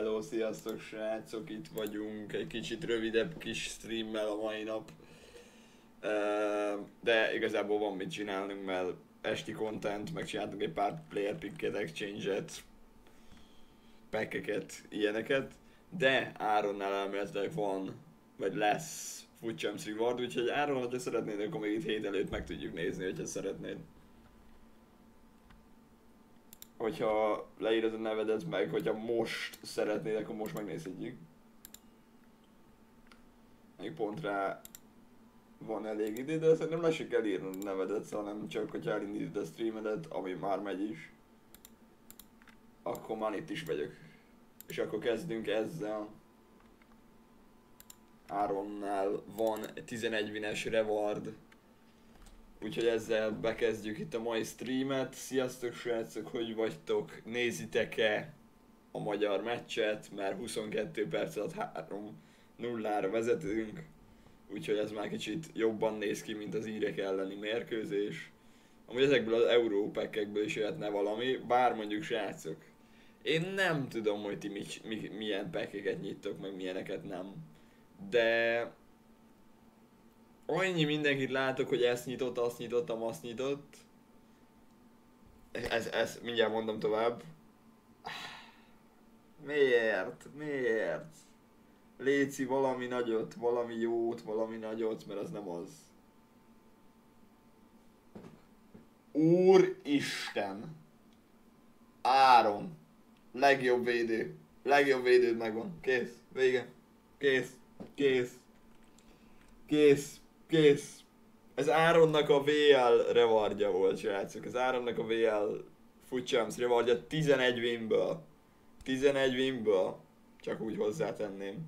Hello, sziasztok srácok, itt vagyunk, egy kicsit rövidebb kis streammel a mai nap. De igazából van mit csinálnunk, mert esti content, megcsináltunk egy pár player picket, exchange-et, packeket, ilyeneket. De Áronnál elméletileg van, vagy lesz Food Champs Reward, úgyhogy Áron, hogyha szeretnéd, akkor még itt hét előtt meg tudjuk nézni, hogyha szeretnéd. Hogyha leírod a nevedet meg, hogyha most szeretnéd, akkor most megnézhetjük. Még pont rá van elég idő, de szerintem nem lesik elírni a nevedet, hanem csak hogyha elindítod a streamedet, ami már megy is, akkor már itt is vagyok. És akkor kezdünk ezzel. Áronnál van 11 win-es reward. Úgyhogy ezzel bekezdjük itt a mai streamet. Sziasztok srácok, hogy vagytok? Nézitek-e a magyar meccset? Mert 22 perc alatt 3-0-ra vezetünk. Úgyhogy ez már kicsit jobban néz ki, mint az írek elleni mérkőzés. Amúgy ezekből az európekekből is jöhetne valami, bár mondjuk srácok, én nem tudom, hogy ti milyen pekeket nyittok, meg milyeneket nem. De annyi mindenkit látok, hogy ezt nyitott, azt nyitottam, azt nyitott. Ezt mindjárt mondom tovább. Miért? Léci valami nagyot, valami jót, valami nagyot, mert az nem az. Úristen! Áron! Legjobb védő. Legjobb védőd megvan. Kész. Vége. Kész. Ez Áronnak a VL rewardja volt, srácok. Ez Áronnak a VL Food Champs rewardja 11 winből. 11 winből. Csak úgy hozzátenném.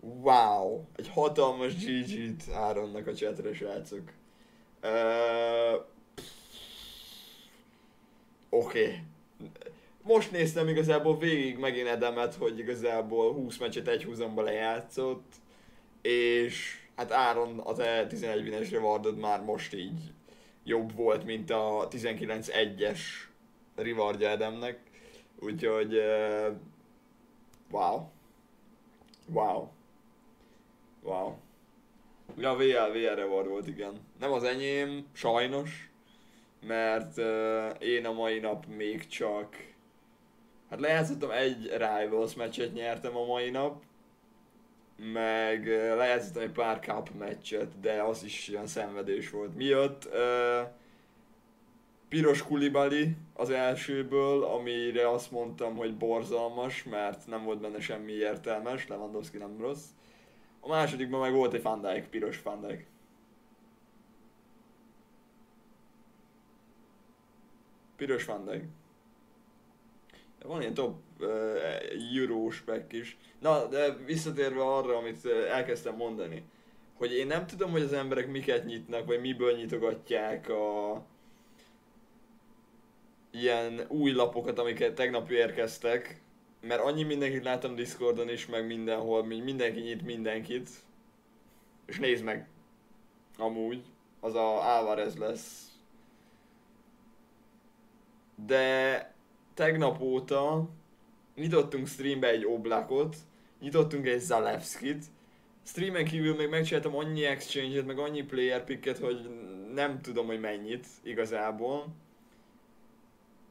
Wow! Egy hatalmas GG-t Áronnak a chatre, srácok. Oké. Most néztem igazából végig megint Edemet, hogy igazából 20 meccset egy húzamba lejátszott. És hát Áron, a te 11 win-es rewardod már most így jobb volt, mint a 19-1-es rewardja Adamnek. Úgyhogy... Wow. Ugye a VL reward volt, igen. Nem az enyém, sajnos. Mert én a mai nap még csak... Hát lejátszottam egy Rivals meccset, nyertem a mai nap. Meg lejátszottam egy pár cup meccset, de az is ilyen szenvedés volt. Miatt piros Koulibaly az elsőből, amire azt mondtam, hogy borzalmas, mert nem volt benne semmi értelmes, Lewandowski nem rossz. A másodikban meg volt egy Fandai, piros Fandai. Piros Fandai. Van ilyen top eurós pack is. Na, de visszatérve arra, amit elkezdtem mondani, hogy én nem tudom, hogy az emberek miket nyitnak, vagy miből nyitogatják a ilyen új lapokat, amiket tegnap érkeztek, mert annyi mindenkit láttam Discordon is, meg mindenhol, mindenki nyit mindenkit. És nézd meg! Amúgy, az a Álvarez lesz. De... tegnap óta nyitottunk streambe egy Oblakot, nyitottunk egy Zalewskit. Streamen kívül még megcsináltam annyi exchange-et, meg annyi player picket, hogy nem tudom, hogy mennyit igazából.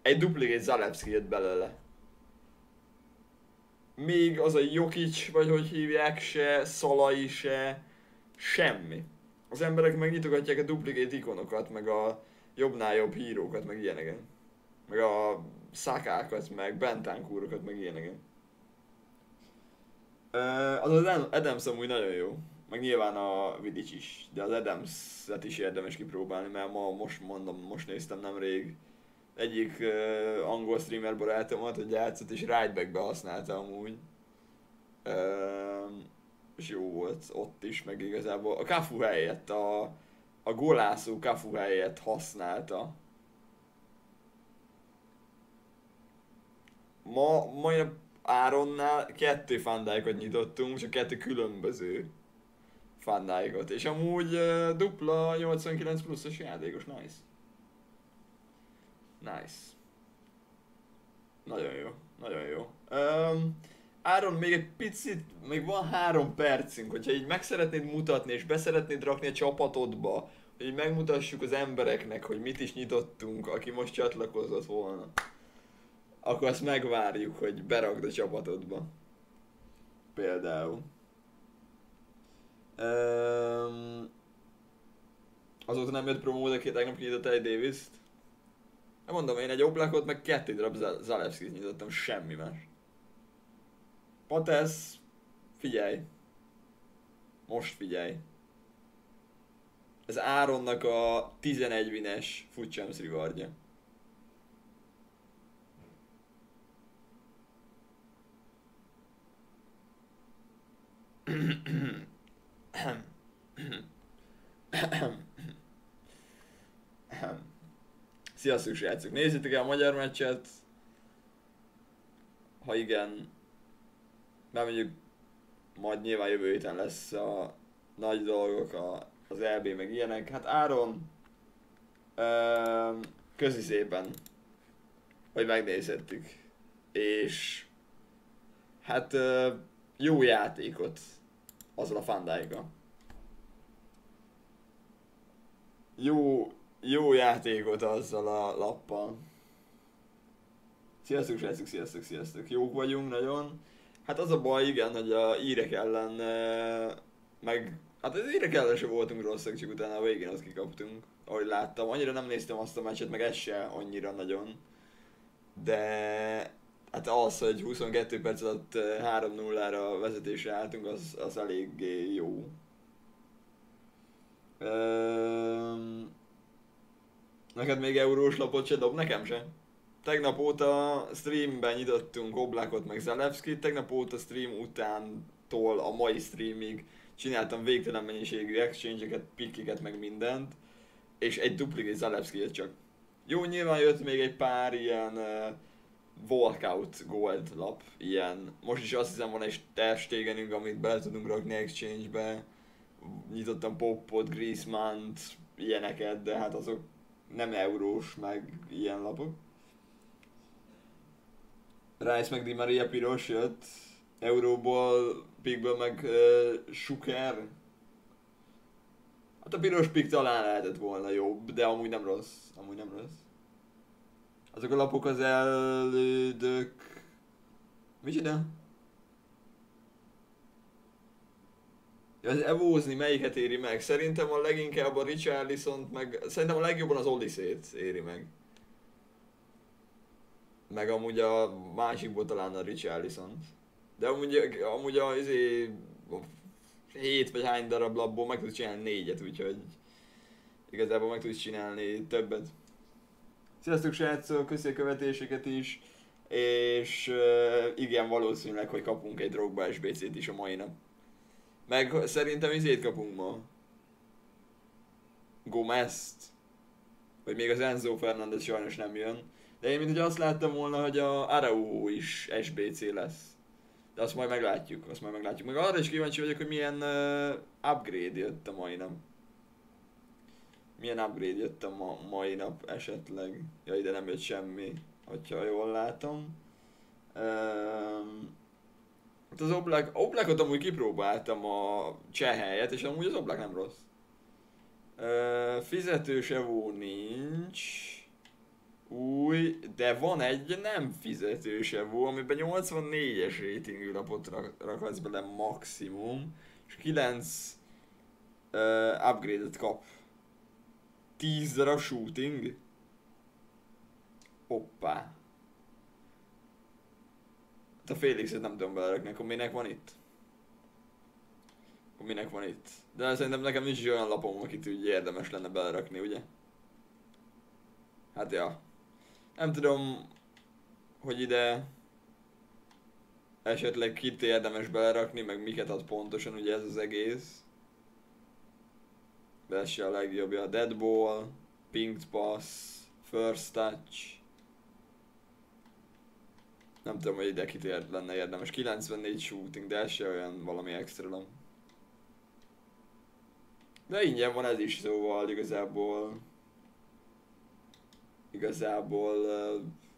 Egy duplikét Zalewski jött belőle. Még az a Jokic, vagy hogy hívják, se, Szalai se, semmi. Az emberek megnyitogatják a duplikét ikonokat, meg a jobbnál jobb hírókat, meg ilyeneket. Meg a Szakákat, meg Bentancúrokat, meg ilyenek. Az Adams amúgy nagyon jó. Meg nyilván a Vidic is, de az Adams-et is érdemes kipróbálni, mert ma most néztem nemrég egyik angol streamer barátomat, hogy játszott és right-backbe használta amúgy. És jó volt ott is, meg igazából a Kafu helyett, a golászó Kafu helyett használta. Ma majdnem Áronnál 2 Fandáikot nyitottunk, csak 2 különböző Fandáikot. És amúgy dupla 89 pluszos játékos, nice. Nagyon jó. Áron, még egy picit, még van 3 percünk, hogyha így meg szeretnéd mutatni és beszeretnéd rakni a csapatodba, hogy megmutassuk az embereknek, hogy mit is nyitottunk, aki most csatlakozott volna, akkor azt megvárjuk, hogy berakd a csapatodba. Például. Azóta nem jött promó, de tegnap kinyitott egy Davis-t. Mondom, én egy Oblakot, meg 2 darab Zalewskit nyitottam, semmi más. Patesz, figyelj. Most figyelj. Ez Áronnak a 11 win-es Foot Champs rewardja. Sziasztok, srácok! Nézzétek el a magyar meccset. Ha igen, mert mondjuk majd nyilván jövő héten lesz a nagy dolgok, az EB meg ilyenek. Hát Áron, köszi szépen, hogy megnézhettük. És hát jó játékot azzal a Fandaikkal. Jó játékot azzal a lappal. Sziasztok, srácok, sziasztok, sziasztok. Jók vagyunk nagyon. Hát az a baj, igen, hogy a írek ellen hát az írek ellen sem voltunk rosszak, csak utána a végén azt kikaptunk. Ahogy láttam, annyira nem néztem azt a meccset, meg ez se annyira nagyon. De hát az, hogy 22 perc alatt 3-0-ra vezetésre álltunk, az eléggé jó. Neked még eurós lapot se dob? Nekem se. Tegnap óta streamben nyitottunk Oblakot meg Zalewskit, tegnap óta stream utántól a mai streamig csináltam végtelen mennyiségű exchange-eket, pikkeket meg mindent, és egy duplikét Zalewski jött csak. Jó, nyilván jött még egy pár ilyen walkout gold lap, ilyen. Most is azt hiszem van egy testégenünk, amit bele tudunk rakni exchange-be. Nyitottam Poppot, Griezmann-t, ilyeneket, de hát azok nem eurós, meg ilyen lapok. Rice meg Di Maria piros jött, euróból, pikből meg Suker. Hát a piros pik talán lehetett volna jobb, de amúgy nem rossz, amúgy nem rossz. Azok a lapok az elődök... Mit csinál? Ja, az evózni melyiket éri meg? Szerintem a leginkább a Richarlisont, meg szerintem a legjobban az Odyssey-t éri meg. Meg amúgy a másikból talán a Richarlisont. De amúgy a 7 vagy hány darab labból meg tudsz csinálni 4-et, úgyhogy igazából meg tudsz csinálni többet. Sziasztok, srácok, köszi a követéseket is, és igen, valószínűleg, hogy kapunk egy Drogba SBC-t is a mai nap. Meg szerintem izét kapunk ma. Gomezt. Vagy még az Enzo Fernandez sajnos nem jön. De én mintha azt láttam volna, hogy a Araujo is SBC lesz. De azt majd meglátjuk, azt majd meglátjuk. Meg arra is kíváncsi vagyok, hogy milyen upgrade jött a mai nap. Milyen upgrade jött a mai nap esetleg. Ja, ide nem jött semmi, hogyha jól látom. Hát az Oblakot amúgy kipróbáltam a cseh helyet, és amúgy az Oblak nem rossz. Fizetős evó nincs. Új, de van egy nem fizetős evó, amiben 84-es ratingű lapot rakhatsz bele maximum, és 9 upgrade-et kap. 10 darab shooting. Hoppá. A Félixet nem tudom belerakni, akkor minek van itt? Akkor minek van itt? De szerintem nekem nincs is olyan lapom, akit úgy érdemes lenne belerakni, ugye? Hát ja. Nem tudom, hogy ide esetleg kit érdemes belerakni, meg miket ad pontosan, ugye ez az egész. De ez se a legjobbja. A dead ball, pinged pass, first touch. Nem tudom, hogy ide kitért lenne érdemes. 94 shooting, de ez se olyan valami extra. De ingyen van ez is, szóval igazából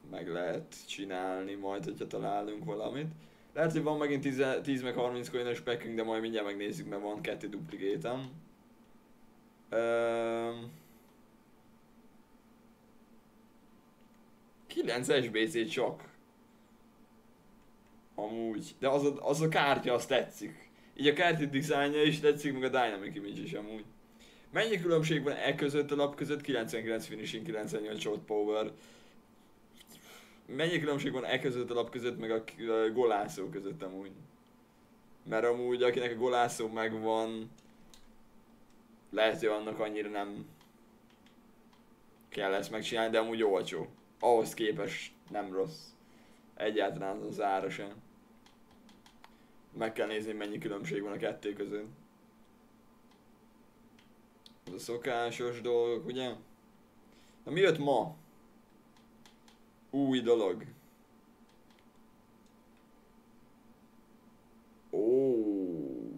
meg lehet csinálni majd, hogyha találunk valamit. Lehet, hogy van megint 10 meg 30 coin-os packünk, de majd mindjárt megnézzük, mert van 2 duplikétem. Kilenc SBC csak. Amúgy. De az a kártya, az tetszik. Így a kártya dizájnja is tetszik, meg a Dynamic Image is amúgy. Mennyi különbség van e között a lap között? 99 finishing, 98 shot power. Mennyi különbség van e között a lap között, meg a golászó között amúgy? Mert amúgy akinek a golászó megvan, lehet, hogy annak annyira nem kell ezt megcsinálni, de amúgy olcsó. Ahhoz képest nem rossz. Egyáltalán az ára sem. Meg kell nézni, mennyi különbség van a kettő között. Az a szokásos dolgok, ugye? Na mi jött ma? Új dolog. Oh.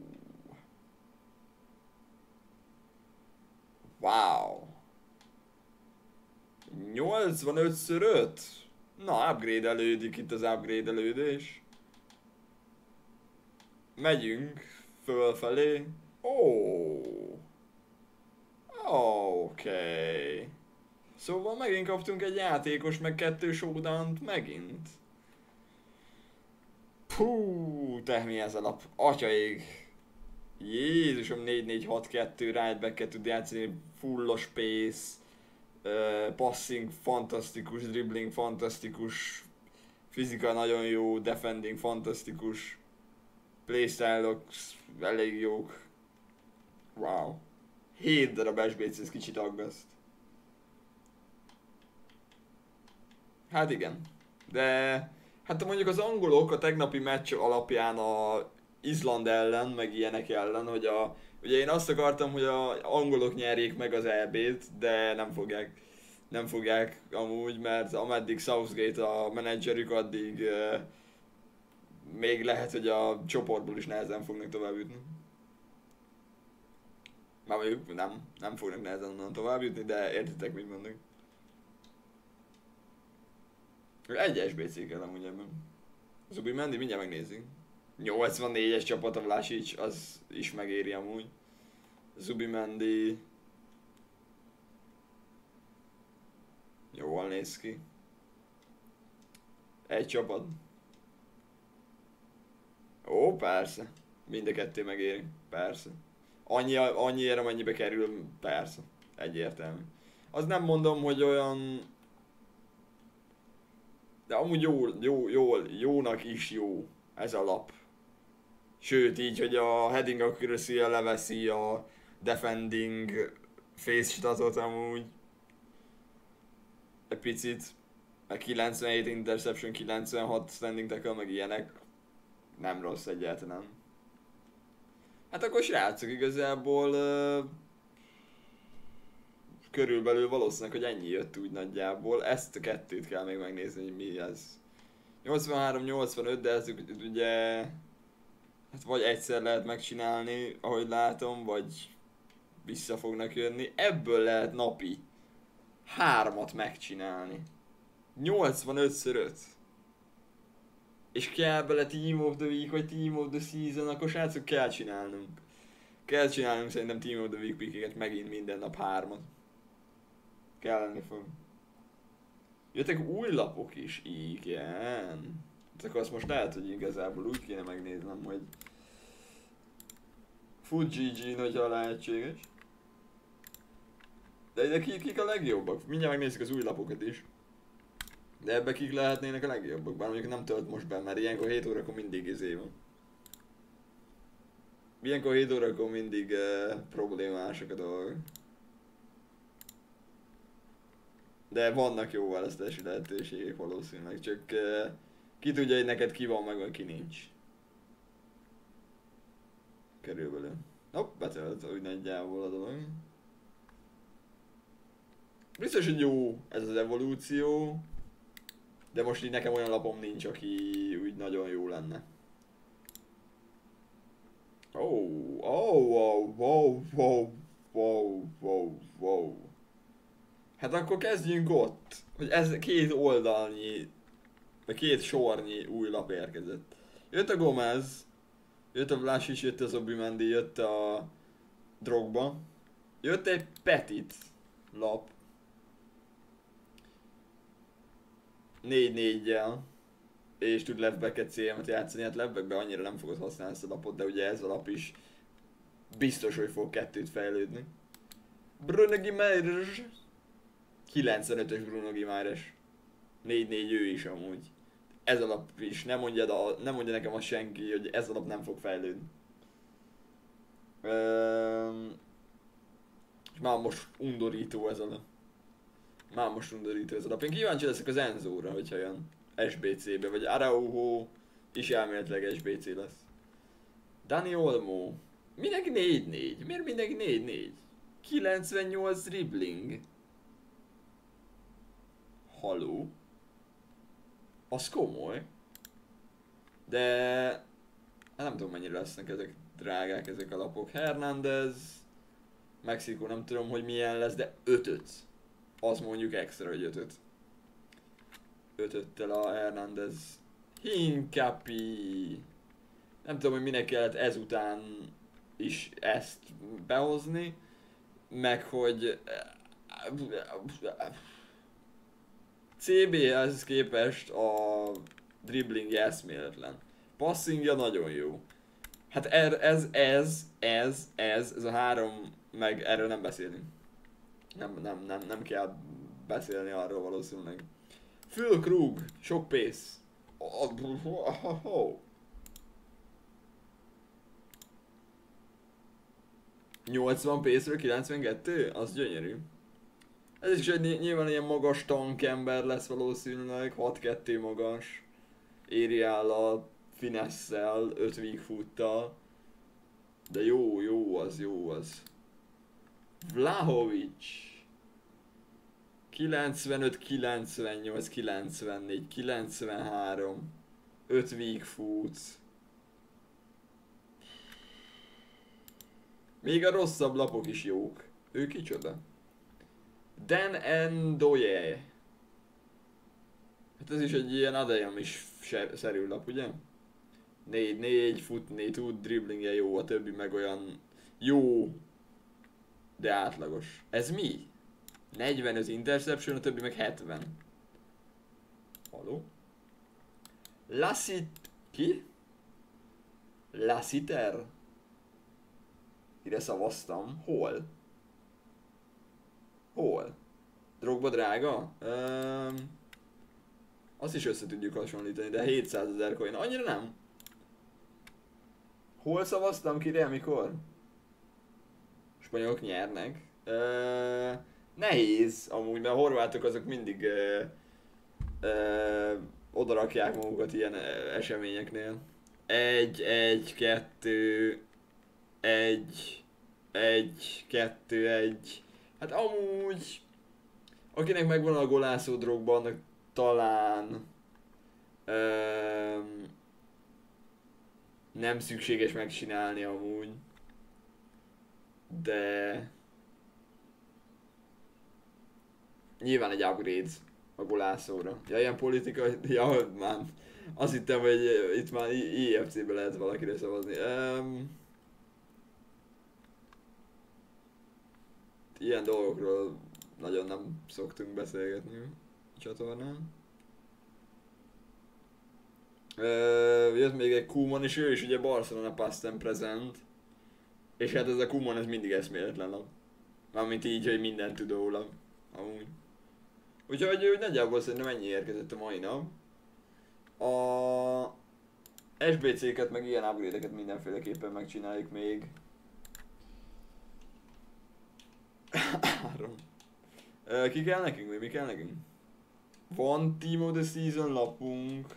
Wow. 85×5? Na, upgrade-elődik itt az upgrade-elődés. Megyünk fölfelé. Oh. Oké. Okay. Szóval megint kaptunk egy játékos, meg 2 showdownt megint. Pú, te mi ez a lap? Atyaig. Jézusom, 4-4-6-2, right back-et tud játszani, fullos pace. Passing fantasztikus, dribbling fantasztikus, fizika nagyon jó, defending fantasztikus, playstyle-ok elég jók. Wow. 7 darab SBC, ez kicsit aggaszt. Hát igen. De hát mondjuk az angolok a tegnapi meccs alapján a Izland ellen, meg ilyenek ellen, hogy a... Ugye én azt akartam, hogy az angolok nyerjék meg az EB-t, de nem fogják. Nem fogják amúgy, mert ameddig Southgate a menedzserük, addig még lehet, hogy a csoportból is nehezen fognak továbbjutni. Már mondjuk nem fognak nehezen onnan továbbjutni, de értitek, mit mondok. Egy SBC kell amúgy ebben. Zubi Mendi, mindjárt megnézzük. 84-es csapata Vlasic, az is megéri amúgy. Zubimendi... Jól néz ki. Egy csapat. Ó, persze. Mind a kettő megéri. Persze. Annyi ér, amennyibe kerül. Persze. Egyértelmű. Azt nem mondom, hogy olyan... De amúgy jónak is jó. Ez a lap. Sőt, így, hogy a heading accuracy-ja leveszi a defending face statot amúgy. Egy picit. Meg 97 interception, 96 standing tackle, meg ilyenek. Nem rossz egyáltalán. Hát akkor srácok, igazából... körülbelül valószínűleg, hogy ennyi jött úgy nagyjából. Ezt a kettőt kell még megnézni, hogy mi ez. 83-85, de ez ugye... Hát vagy egyszer lehet megcsinálni, ahogy látom, vagy vissza fognak jönni. Ebből lehet napi 3-at megcsinálni. 85×5. És kell bele Team of the Week, vagy Team of the Season, akkor srácok kell csinálnunk. Kell csinálnunk szerintem Team of the Week pick-eket megint minden nap 3-at. Kelleni fog. Jöttek új lapok is, igen. Akkor azt most lehet, hogy igazából úgy kéne megnéznem, hogy full GG, hogyha lehetséges. De kik a legjobbak? Mindjárt megnézzük az új lapokat is. De ebbe kik lehetnének a legjobbak? Bár mondjuk nem tölt most be, mert ilyenkor 7 órakor mindig izé van. Ilyenkor 7 órakor mindig problémások a dolgok. De vannak jó választási lehetőségek valószínűleg, csak ki tudja, hogy neked ki van meg, vagy ki nincs. Körülbelül. Hopp, betölt úgy nagyjából a dolog. Biztos, hogy jó ez az evolúció, de most így nekem olyan lapom nincs, aki úgy nagyon jó lenne. Hát akkor kezdjünk ott, hogy ez 2 oldalnyi, vagy 2 sornyi új lap érkezett. Jött a Gomez, jött a Vlasic, jött az Obimendi, jött a Drogba. Jött egy Petit lap. 4-4-jel. És tud leftbacket CM-et játszani, hát leftbackben annyira nem fogod használni ezt a lapot, de ugye ez a lap is biztos, hogy fog kettőt fejlődni. Bruno Guimarães. 95-ös Bruno Guimarães. 4-4 ő is amúgy. Ez a lap is, nem mondja nekem azt senki, hogy ez a lap nem fog fejlődni. Már most undorító ez a lap. Már most undorító ez a lap. Én kíváncsi leszek az Enzóra, hogyha jön SBC-be, vagy Araujo is elméletileg SBC lesz. Dani Olmo. Mindenki 4-4. Miért mindenki 4-4? 98 dribbling. Haló? Az komoly. De... hát nem tudom, mennyire lesznek ezek drágák, ezek a lapok. Hernández. Mexikó nem tudom, hogy milyen lesz, de 5-5. Az mondjuk extra, hogy 5-5. 5-5-tel a Hernández. Hinkapi. Nem tudom, hogy minek kellett ezután is ezt behozni. Meg hogy... CBS-hez képest a dribbling eszméletlen. Passingja nagyon jó. Hát ez a három, meg erről nem beszélünk. Nem kell beszélni arról valószínűleg. Fülkrug, sok pénz. Oh. 80 pénzről 92? Az gyönyörű. Ez is egy nyilván ilyen magas tankember lesz valószínűleg, 6-2 magas. Éri áll a finesszel, 5 weak futtal. De jó az. Vlahovic. 95, 98, 94, 93. 5 weak foot. Még a rosszabb lapok is jók. Ő kicsoda? Dan Endoye. Hát ez is egy ilyen Adajam is szerű lap, ugye? 4-4, futni tud, dribblingje jó, a többi meg olyan jó, de átlagos. Ez mi? 45 interception, a többi meg 70. Haló? Lassit... ki? Lassiter? Ide szavaztam. Hol? Hol? Drogba drága? Azt is össze tudjuk hasonlítani, de 700 000 coin. Annyira nem. Hol szavaztam ki, de mikor? Spanyolok nyernek. Nehéz amúgy, mert a horvátok azok mindig odarakják magukat ilyen eseményeknél. 1-1-2-1-1-2-1. Hát amúgy, akinek megvan a golászó Drogba, annak talán nem szükséges megcsinálni amúgy, de nyilván egy upgrade a golászóra. Ja, ilyen politikai, ja, már azt hittem, hogy itt már IFC-be lehet valakire szavazni. Ilyen dolgokról nagyon nem szoktunk beszélgetni a csatornán. Jött még egy Koeman, és ő is ugye Barcelona past and present. És hát ez a Koeman, ez mindig eszméletlen lap. Mármint így, hogy minden tudó lap. Amúgy. Úgyhogy nagyjából szerintem ennyi érkezett a mai nap. A SBC-ket meg ilyen upgrade-eket mindenféleképpen megcsináljuk még. Áron. Ki kell nekünk? Mi kell nekünk? Van Team of the Season lapunk,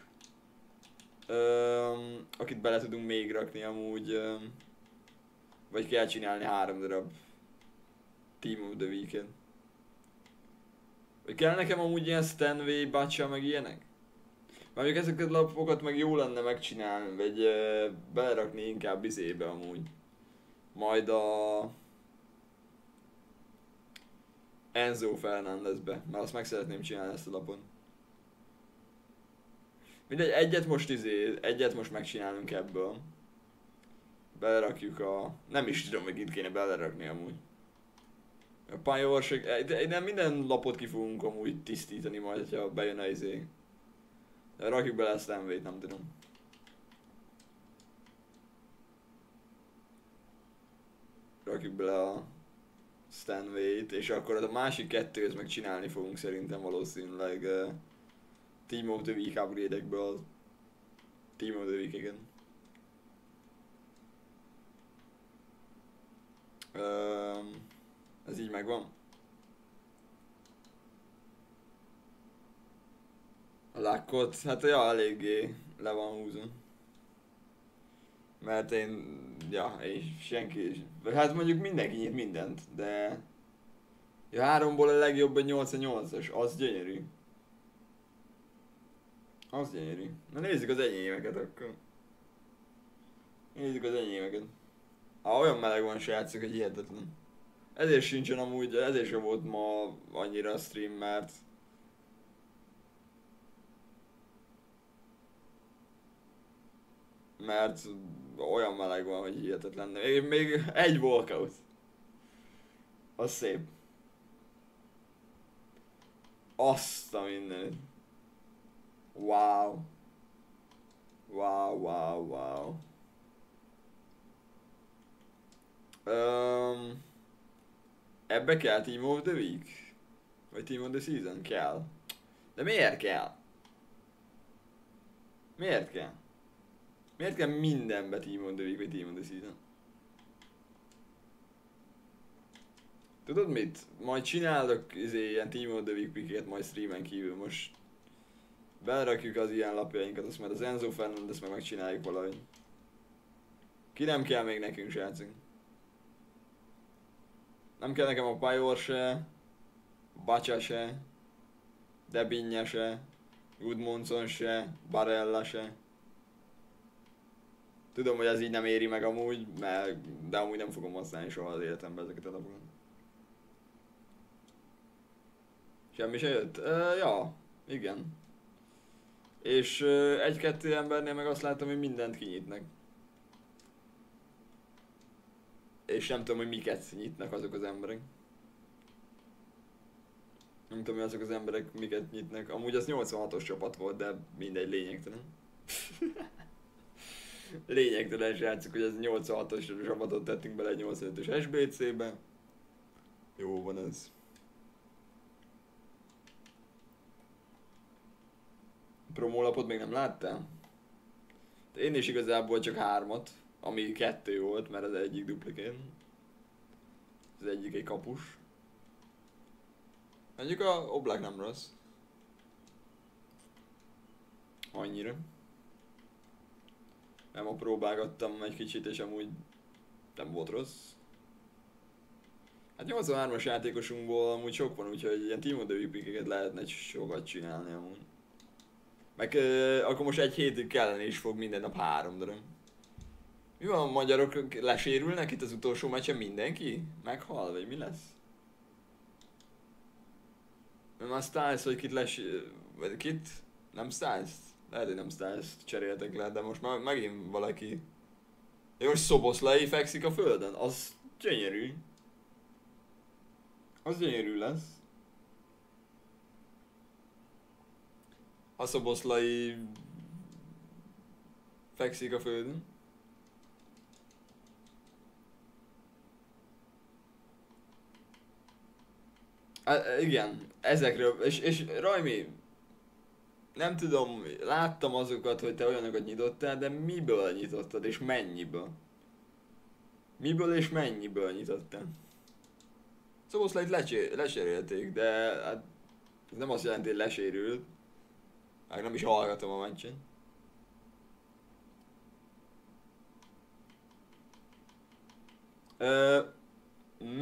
akit bele tudunk még rakni amúgy, vagy kell csinálni 3 darab Team of the Weekend. Vagy kell nekem amúgy ilyen Stanway, Bacsa meg ilyenek? Már mondjuk ezeket a lapokat meg jó lenne megcsinálni, vagy belerakni inkább izébe amúgy. Majd a... Enzo Fernandezbe, mert azt meg szeretném csinálni ezt a lapon. Mindegy, egyet most megcsinálunk ebből. Belerakjuk a... Nem is tudom, hogy itt kéne belerakni amúgy. A pályavarság... Nem, minden lapot ki fogunk amúgy tisztítani majd, ha bejön a izé. Rakjuk bele ezt MV-t, nem tudom. Rakjuk bele a Stanway-t, és akkor a másik kettőt meg csinálni fogunk szerintem valószínűleg Team of the Week upgrade-ekből. Team of the Week, igen. Ez így megvan. A lákkot, hát ja, eléggé le van húzva. Mert én, ja, és senki is. Hát mondjuk mindenki nyit mindent, de... Ja, háromból a legjobb a 8-8-as, az gyönyörű. Az gyönyörű. Na nézzük az enyémeket akkor. Nézzük az enyémeket. Ah, olyan meleg van srácok, hogy hihetetlen. Ezért sincsen amúgy, ezért sem volt ma annyira a stream, mert... olyan meleg van, hogy hihetetlen. Még egy walkout. Az szép. Azt a mindenit. Wow. Wow, wow, wow. Ebbe kell Team of the Week? Vagy Team of the Season? Kell. De miért kell? Miért kell? Miért kell mindenbe Team of the Week, vagy Team of the Season? Tudod mit? Majd csinálok ilyen Team of the Week picket majd streamen kívül most. Belerakjuk az ilyen lapjainkat, azt majd az Enzo Fernandez meg megcsináljuk valahogy. Ki nem kell még nekünk, srácunk? Nem kell nekem a Pajor se, Bacsa se, Debinja se, Gudmundsson se, Barella se. Tudom, hogy ez így nem éri meg amúgy, mert, de amúgy nem fogom használni soha az életembe ezeket a lapokat. Semmi se jött? Ja, igen. És egy-kettő embernél meg azt láttam, hogy mindent kinyitnak. És nem tudom, hogy miket nyitnak azok az emberek. Nem tudom, hogy azok az emberek miket nyitnak. Amúgy az 86-os csapat volt, de mindegy, lényegtelen. Lényegtelen srácok, hogy ez 86-os csapatot tettünk bele egy 85-ös SBC-be. Jó van ez. Promólapot még nem láttam? De én is igazából csak hármat, ami kettő volt, mert az egyik duplikén. Az egyik egy kapus. Mondjuk a Oblak nem rossz. Annyira. Nem, ma próbálgattam egy kicsit, és amúgy nem volt rossz. Hát 83-as játékosunkból amúgy sok van, úgyhogy ilyen Team of the Week pickeket lehetne sokat csinálni amúgy. Meg akkor most egy hétig kellene is fog minden nap 3 darab. Mi van, a magyarok lesérülnek itt az utolsó meccsen mindenki? Meghal, vagy mi lesz? Mert már Styles, hogy kit vagy kit? Nem Styles? Lehet, hogy nem Styles-t cseréltek le, de most már megint valaki... Jó, most Szoboszlai fekszik a földön? Az gyönyörű. Az gyönyörű lesz. A Szoboszlai... fekszik a földön. Igen, ezekről, és Rajmi, nem tudom, láttam azokat, hogy te olyanokat nyitottál, de miből nyitottad, és mennyiből? Miből és mennyiből nyitottál? Szoboszlait lecserélték, de hát ez nem azt jelenti, hogy lesérült. Meg nem is hallgatom a meccsen.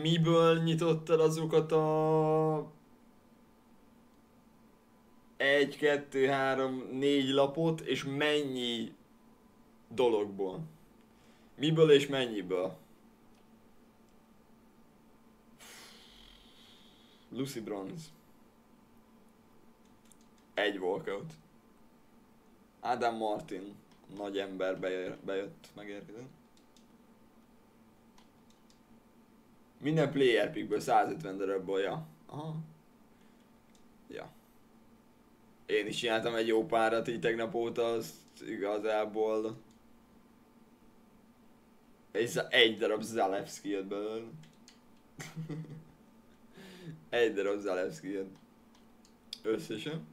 Miből nyitottad azokat a... 1, 2, 3, 4 lapot, és mennyi dologból? Miből és mennyiből? Lucy Bronze. Egy walkout. Ádám Martin, nagy ember bejött, megérkezett. Minden player pickből 150 darabból, ja. Aha. Ja. Én is csináltam egy jó párat így tegnap óta, azt igazából... Egy darab Zalewski jött belőle. Egy darab Zalewski jött. Összesen.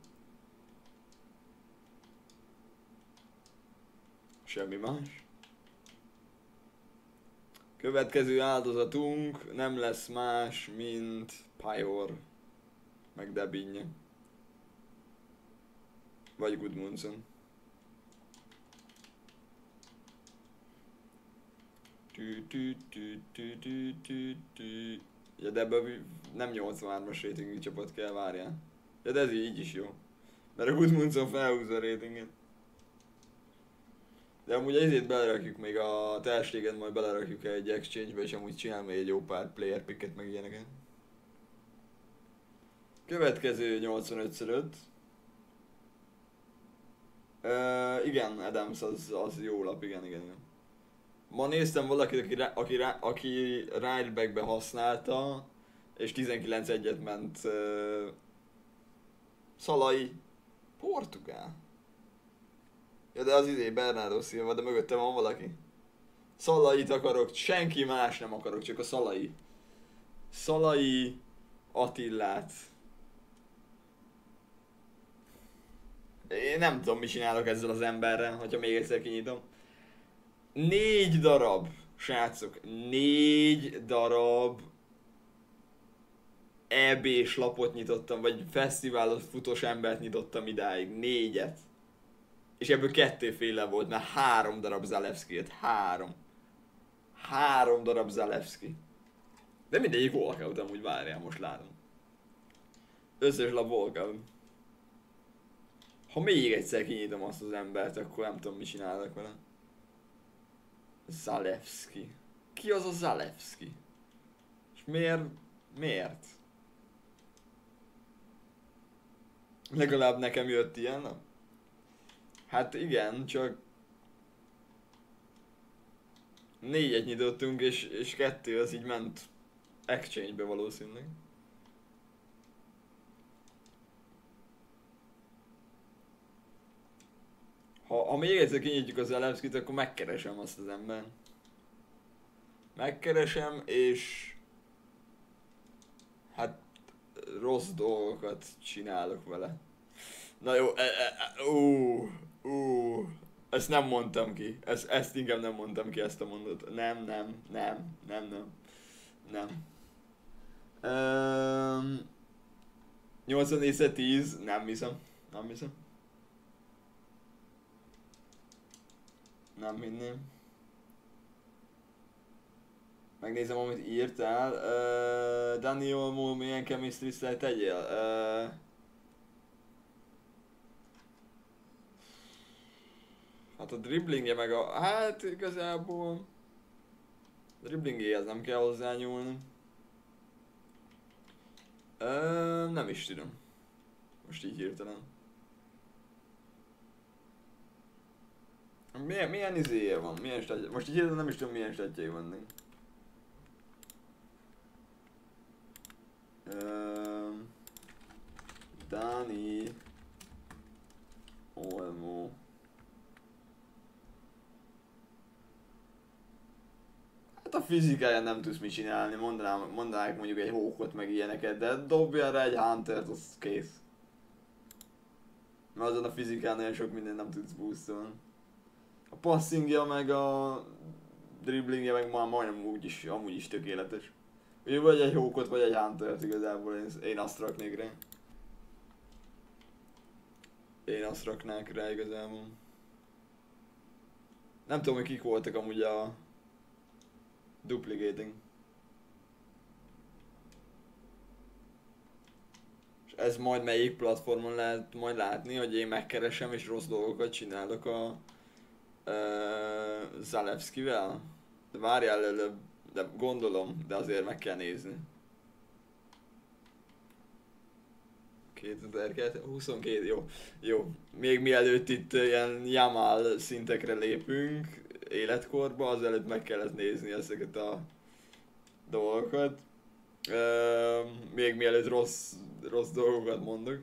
Semmi más. Következő áldozatunk nem lesz más, mint Pajor. Meg Debinja. Vagy Gudmundsson. Ja, de ebből nem 83-as ratingű csapat kell, várjál. Ja, de ez így is jó. Mert a Gudmundsson felhúzza a ratinget. De amúgy ezért belerakjuk még a társéget, majd belerakjuk egy exchange-be, és amúgy csinál még egy jó pár player picket, meg ilyeneket. Következő 85x5. Igen, Adams az jó lap, igen. Ma néztem valakit, aki right back-be használta, és 19-1-et ment Szalai portugál. Ja, de az idén Bernardo Silva, de mögöttem van valaki. Szalait akarok, senki más nem akarok, csak a Szalai. Szalai Attilát. Én nem tudom, mi csinálok ezzel az emberrel, hogyha még egyszer kinyitom. 4 darab, srácok, 4 darab EB-s lapot nyitottam, vagy fesztiválos futós embert nyitottam idáig, 4-et. És ebből 2 féle volt, mert 3 darab Zalewski jött, 3 darab Zalewski. De mindegyik walkout, amúgy várjál, most látom. Összes lap walkout. Ha még egyszer kinyitom azt az embert, akkor nem tudom, mi csinálok vele. Zalewski. Ki az a Zalewski? És miért? Legalább nekem jött ilyen, nem? Hát igen, csak... 4-et nyitottunk, és 2 az így ment exchange-be valószínűleg. Ha még egyszer kinyitjuk az Zalewskit, akkor megkeresem azt az ember. Megkeresem, és... Hát... Rossz dolgokat csinálok vele. Na jó, ezt nem mondtam ki. Ezt inkább nem mondtam ki, ezt a mondatot. Nem. 84-10, nem hiszem. Nem hinném. Megnézem, amit írtál. Dani Olmo, milyen chemistry slide tegyél? Hát a dribblingje meg a... Hát igazából... Dribblingéhez nem kell hozzányúlni. Nem is tudom. Most így hirtelen. Milyen izéje van? Milyen statjai? Most így nem is tudom, milyen statjai vannak. Dani Olmo. Hát a fizikáján nem tudsz mit csinálni, mondanák mondjuk egy hókot meg ilyeneket, de dobjál rá egy Huntert, az kész. Mert azon a fizikán nagyon sok mindent nem tudsz boostolni. A passingja meg a dribblingja meg már majdnem amúgy is tökéletes. Ugye vagy egy hókot, vagy egy Huntert igazából, én azt raknék rá. Én azt raknák rá igazából. Nem tudom, hogy kik voltak amúgy a duplicating. És ez majd melyik platformon lehet majd látni, hogy én megkeresem és rossz dolgokat csinálok a... Zalewskivel? De várjál előbb, de gondolom, de azért meg kell nézni. 2022, jó. Még mielőtt itt ilyen Jamal szintekre lépünk életkorba, azelőtt meg kellett nézni ezeket a dolgokat. Még mielőtt rossz dolgokat mondok.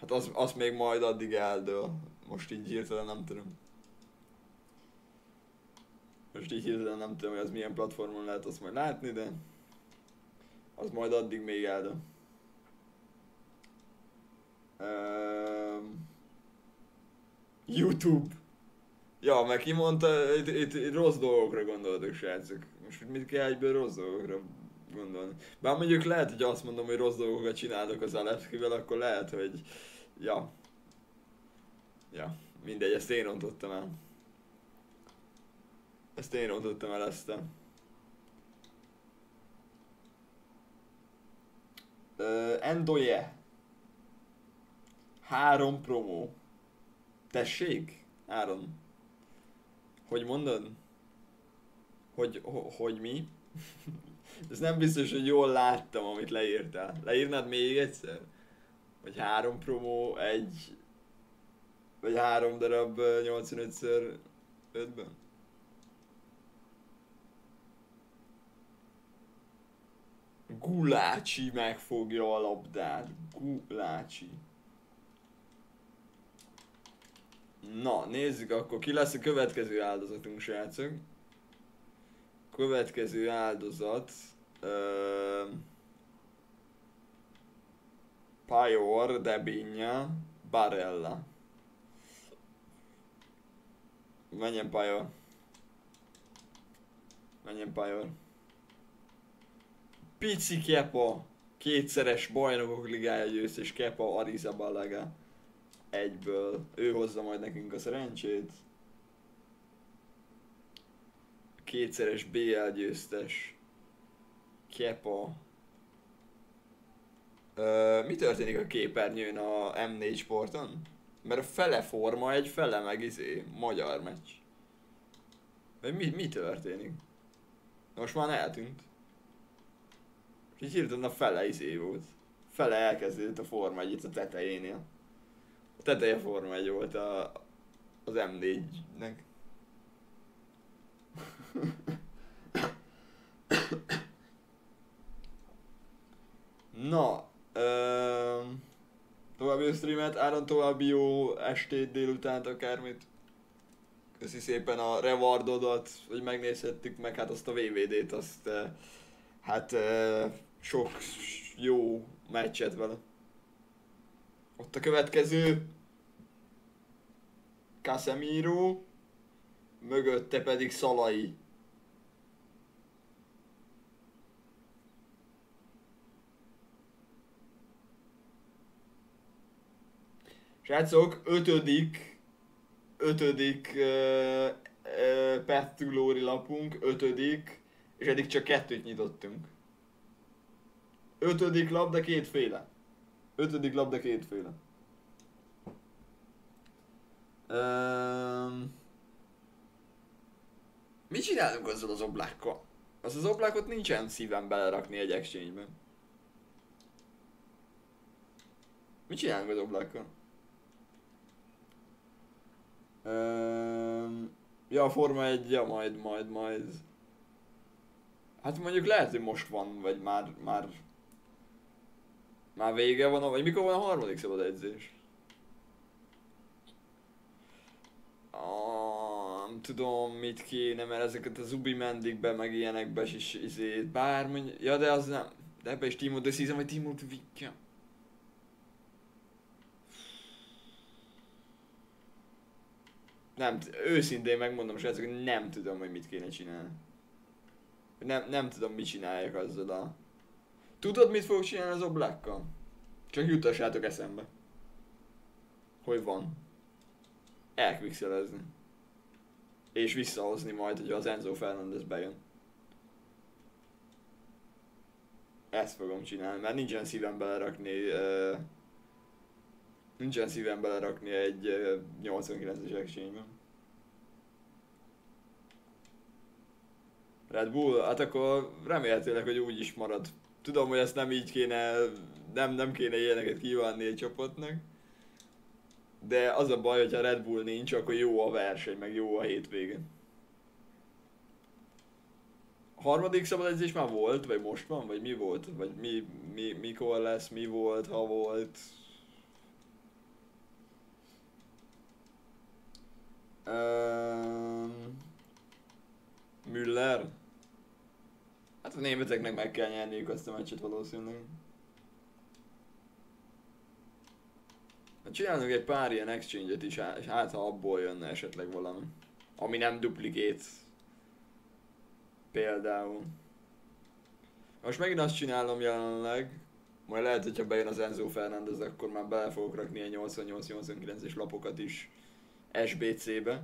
Hát az még majd addig eldől. Most így hirtelen nem tudom. Hogy az milyen platformon lehet azt majd látni, de... az majd addig még eldől. YouTube. Ja, meg kimondta, itt rossz dolgokra gondoltok, srácok. Most mit kell egyből rossz dolgokra gondolni? Bár mondjuk lehet, hogy azt mondom, hogy rossz dolgokat csinálok az Zalewskivel, akkor lehet, hogy... ja. Ja, mindegy, ezt én rontottam el. Endoje. 3 promó. Tessék, Áron. Hogy mondod? Hogy mi? Ez nem biztos, hogy jól láttam, amit leírtál. Leírnád még egyszer? Vagy 3 promó, egy... vagy 3 darab 85×5-ben? Gulácsi megfogja a labdát. Gulácsi. Na, nézzük akkor, ki lesz a következő áldozatunk, srácok. Következő áldozat... Pajor, Debinja, Barella. Menjen Pajor. Pici Kepa, kétszeres bajnokok ligája győztes Kepa Arrizabalaga egyből. Ő hozza majd nekünk a szerencsét. Kétszeres BL győztes Kepa. Mi történik a képernyőn a M4 sporton? Mert a fele forma, egy fele meg izé, magyar meccs. Vagy mi történik? Most már eltűnt. És hirtelen a fele izé volt. Fele elkezdődött a Forma 1 itt a tetejénél. A teteje Forma 1 volt az M4-nek. Na, további a streamet, Áron, további jó estét, délutánt, akármit. Köszi szépen a rewardodat, hogy megnézhettük meg, hát azt a VVD-t, azt... hát sok jó meccset vele. Ott a következő Casemiro, mögötte pedig Szalai. Srácok, ötödik Path to Glory lapunk, ötödik. És eddig csak 2-t nyitottunk. Ötödik labda kétféle. Mit csinálunk azzal az Oblakkal? Az Oblakot nincsen szívem belerakni egy exchange-ben. Mit csinálunk az Oblakkal? Ja, a Forma 1, ja, majd. Hát mondjuk lehet, hogy most van, vagy már vége van, vagy mikor van a harmadik szabad edzés? Nem tudom, mit kéne, mert ezeket a Zubi Mendikbe, meg ilyenekbe is izét, bár mondjuk, ja de az nem, de ebbe is Team of the Season, vagy Team of the Week. Nem, őszintén megmondom, srácok, hogy nem tudom, hogy mit kéne csinálni. Nem tudom, mit csináljak azzal a... Tudod, mit fogok csinálni az Oblakkal? Csak jutassátok eszembe. Hogy van. Elquixelezni. És visszahozni majd, hogy az Enzo Fernandez bejön. Ezt fogom csinálni, mert nincsen szívem belerakni... nincsen szívem belerakni egy 89-es exchange-ben. Red Bull, hát akkor remélhetőleg, hogy úgy is marad Tudom, hogy ezt nem így kéne, nem kéne ilyeneket kívánni egy csapatnak. De az a baj, hogyha Red Bull nincs, akkor jó a verseny, meg jó a hétvégén. A harmadik szabadedzés már volt, vagy most van, vagy mi volt? Vagy mikor lesz, mi volt, ha volt? Müller? Hát a németeknek meg kell nyerniük azt a meccset valószínűleg. Hát csinálunk egy pár ilyen exchange-et is, hát ha abból jönne esetleg valami. Ami nem duplikét. Például. Most megint azt csinálom jelenleg, majd lehet, hogyha bejön az Enzo Fernandez, akkor már bele fogok rakni a 88-89-es lapokat is SBC-be.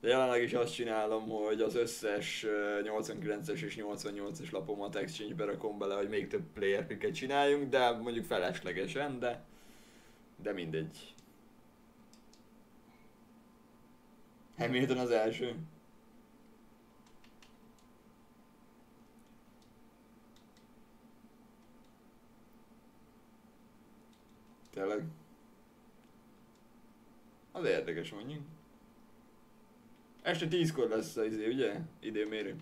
De jelenleg is azt csinálom, hogy az összes 89-es és 88-es lapomat exchange-be rakom bele, hogy még több player picket csináljunk, de mondjuk feleslegesen, de mindegy. Hamilton az első. Tényleg. Az érdekes mondjuk. Este 10-kor lesz az izé, ugye? Időmérő.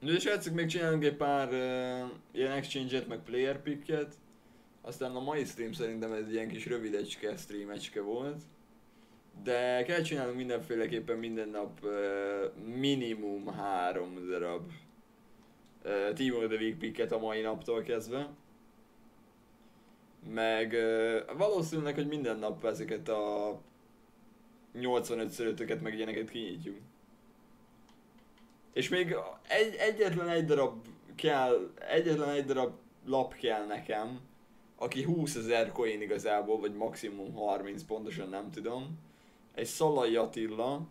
De srácok, még csinálunk egy pár ilyen exchange-et, meg player picket. Aztán a mai stream szerintem ez ilyen kis rövidecske streamecske volt. De kell csinálnunk mindenféleképpen minden nap minimum 3 darab Team of the Week picket a mai naptól kezdve. Meg valószínűleg, hogy minden nap ezeket a 85-szörötöket meg ilyeneket kinyitjuk. És még egyetlen egy darab lap kell nekem, aki 20 000 coin igazából, vagy maximum 30, pontosan nem tudom. Egy Szalai Attila,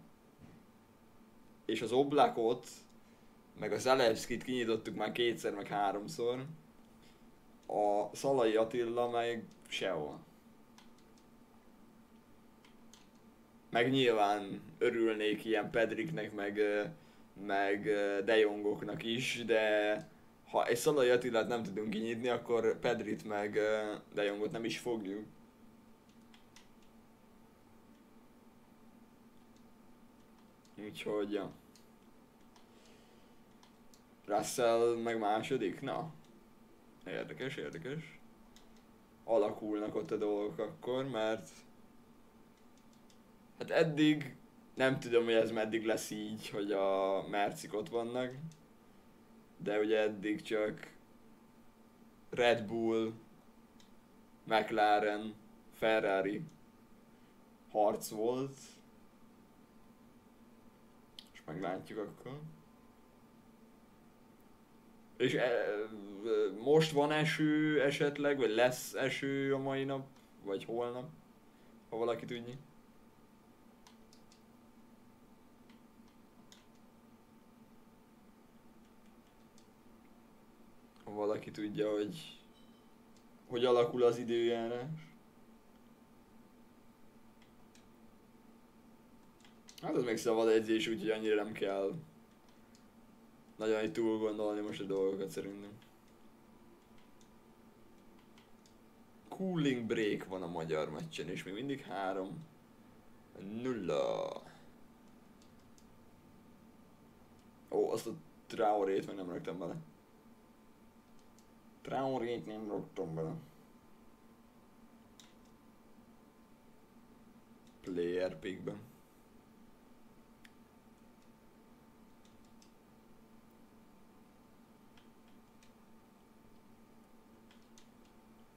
és az Oblakot, meg a Zalewskit kinyitottuk már 2-szer, meg 3-szor. A Szalai Attila meg sehol. Meg nyilván örülnék ilyen Pedriknek, meg De Jongoknak is, de ha egy Szalai Attilát nem tudunk kinyitni, akkor Pedrit meg De Jongot nem is fogjuk. Úgyhogy ja. Russell meg második? Na. Érdekes, érdekes. Alakulnak ott a dolgok akkor, mert... Hát eddig nem tudom, hogy ez meddig lesz így, hogy a mercik ott vannak. De ugye eddig csak Red Bull, McLaren, Ferrari harc volt. És meglátjuk akkor. És most van eső esetleg, vagy lesz eső a mai nap, vagy holnap, ha valaki tudja. Ha valaki tudja, hogy alakul az időjárás. Hát ez még szabad edzés, úgyhogy annyira nem kell nagyon így túl gondolni most a dolgokat szerintem. Cooling break van a magyar meccsen, és még mindig 3-0. Ó, azt a Traorét meg nem raktam bele. Traorét nem raktam bele. Player pickben.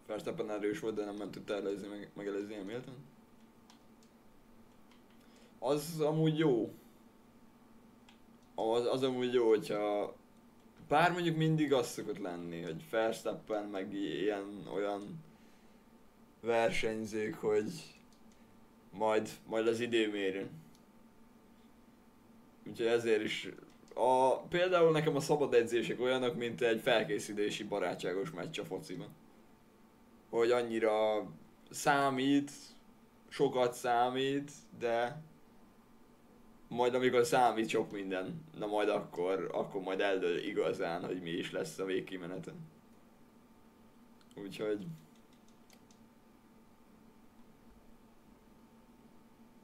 Verstappen erős volt, de nem tudta előzni, megelezni elméleten. Az amúgy jó. Az amúgy jó, hogyha... Bár mondjuk mindig az szokott lenni, hogy Verstappen meg ilyen olyan versenyzők, hogy majd az időmérő. Úgyhogy ezért is... Például nekem a szabad edzések olyanok, mint egy felkészülési barátságos meccs a fociban. Hogy annyira számít, sokat számít, de majd amikor számít sok minden, na majd akkor majd eldől igazán, hogy mi is lesz a végkimenete. Úgyhogy...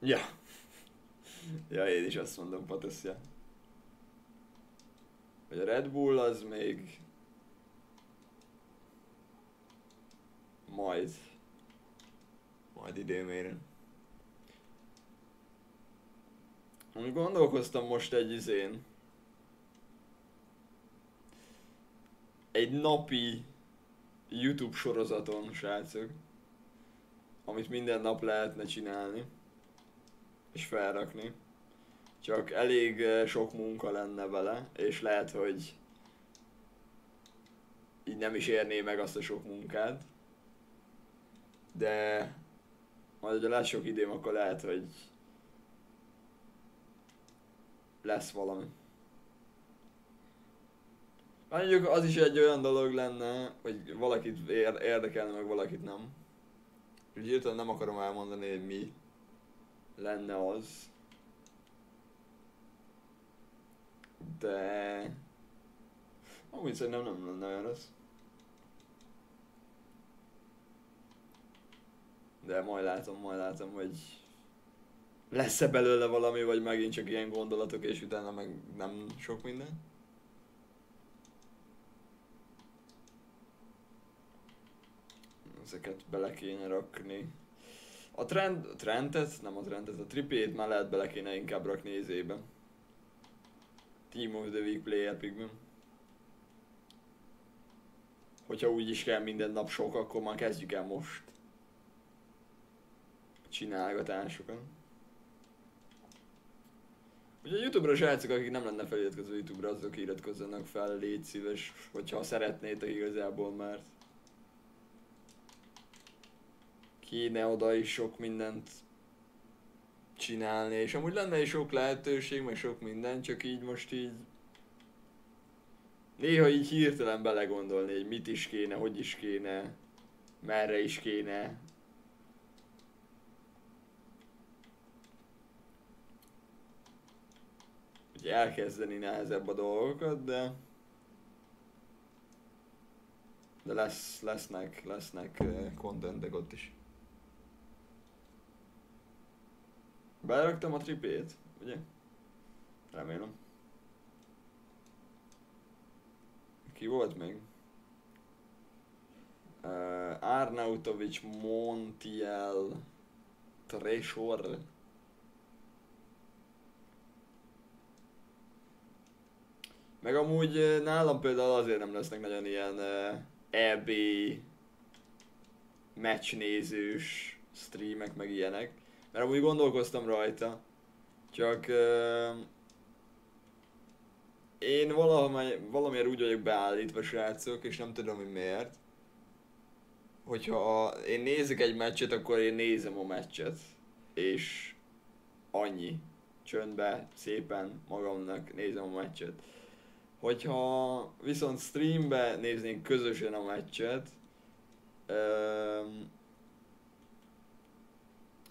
Ja. Ja, én is azt mondom, Pataszja. Hogy a Red Bull az még... Majd idén mérem. Úgy gondolkoztam most egy izén. Egy napi YouTube sorozaton, srácok. Amit minden nap lehetne csinálni. És felrakni. Csak elég sok munka lenne vele, és lehet, hogy így nem is érné meg azt a sok munkát. De majd, hogyha lesz sok időm, akkor lehet, hogy lesz valami. Mondjuk az is egy olyan dolog lenne, hogy valakit érdekelne, meg valakit nem. Úgyhogy hirtelen nem akarom elmondani, hogy mi lenne az. De... amúgy szerintem nem lenne olyan rossz. De majd látom, hogy lesz-e belőle valami, vagy megint csak ilyen gondolatok, és utána meg nem sok minden. Ezeket bele kéne rakni. A Trippét már lehet bele kéne inkább rakni izébe. Team of the Week Player Pickben. Hogyha úgy is kell minden nap sok, akkor már kezdjük el most csinálgatásokat. Ugye YouTube-ra srácok, akik nem lenne feliratkozó YouTube-ra, azok iratkozzanak fel, légy szíves, hogyha szeretnétek igazából, mert kéne oda is sok mindent csinálni, és amúgy lenne is sok lehetőség, meg sok minden, csak így most így néha így hirtelen belegondolni, hogy mit is kéne, hogy is kéne, merre is kéne. Ugye elkezdeni nehezebb a dolgokat, de... de lesznek kontentek ott is. Beleraktam a Trippét, ugye? Remélem. Ki volt még? Arnautovic, Montiel, Tresor. Meg amúgy nálam például azért nem lesznek nagyon ilyen EB meccsnézős streamek meg ilyenek. Mert amúgy gondolkoztam rajta, csak én valamiért úgy vagyok beállítva, srácok, és nem tudom, hogy miért. Hogyha én nézek egy meccset, akkor én nézem a meccset. És annyi. Csöndbe, szépen magamnak nézem a meccset. Hogyha viszont streambe néznénk közösen a meccset,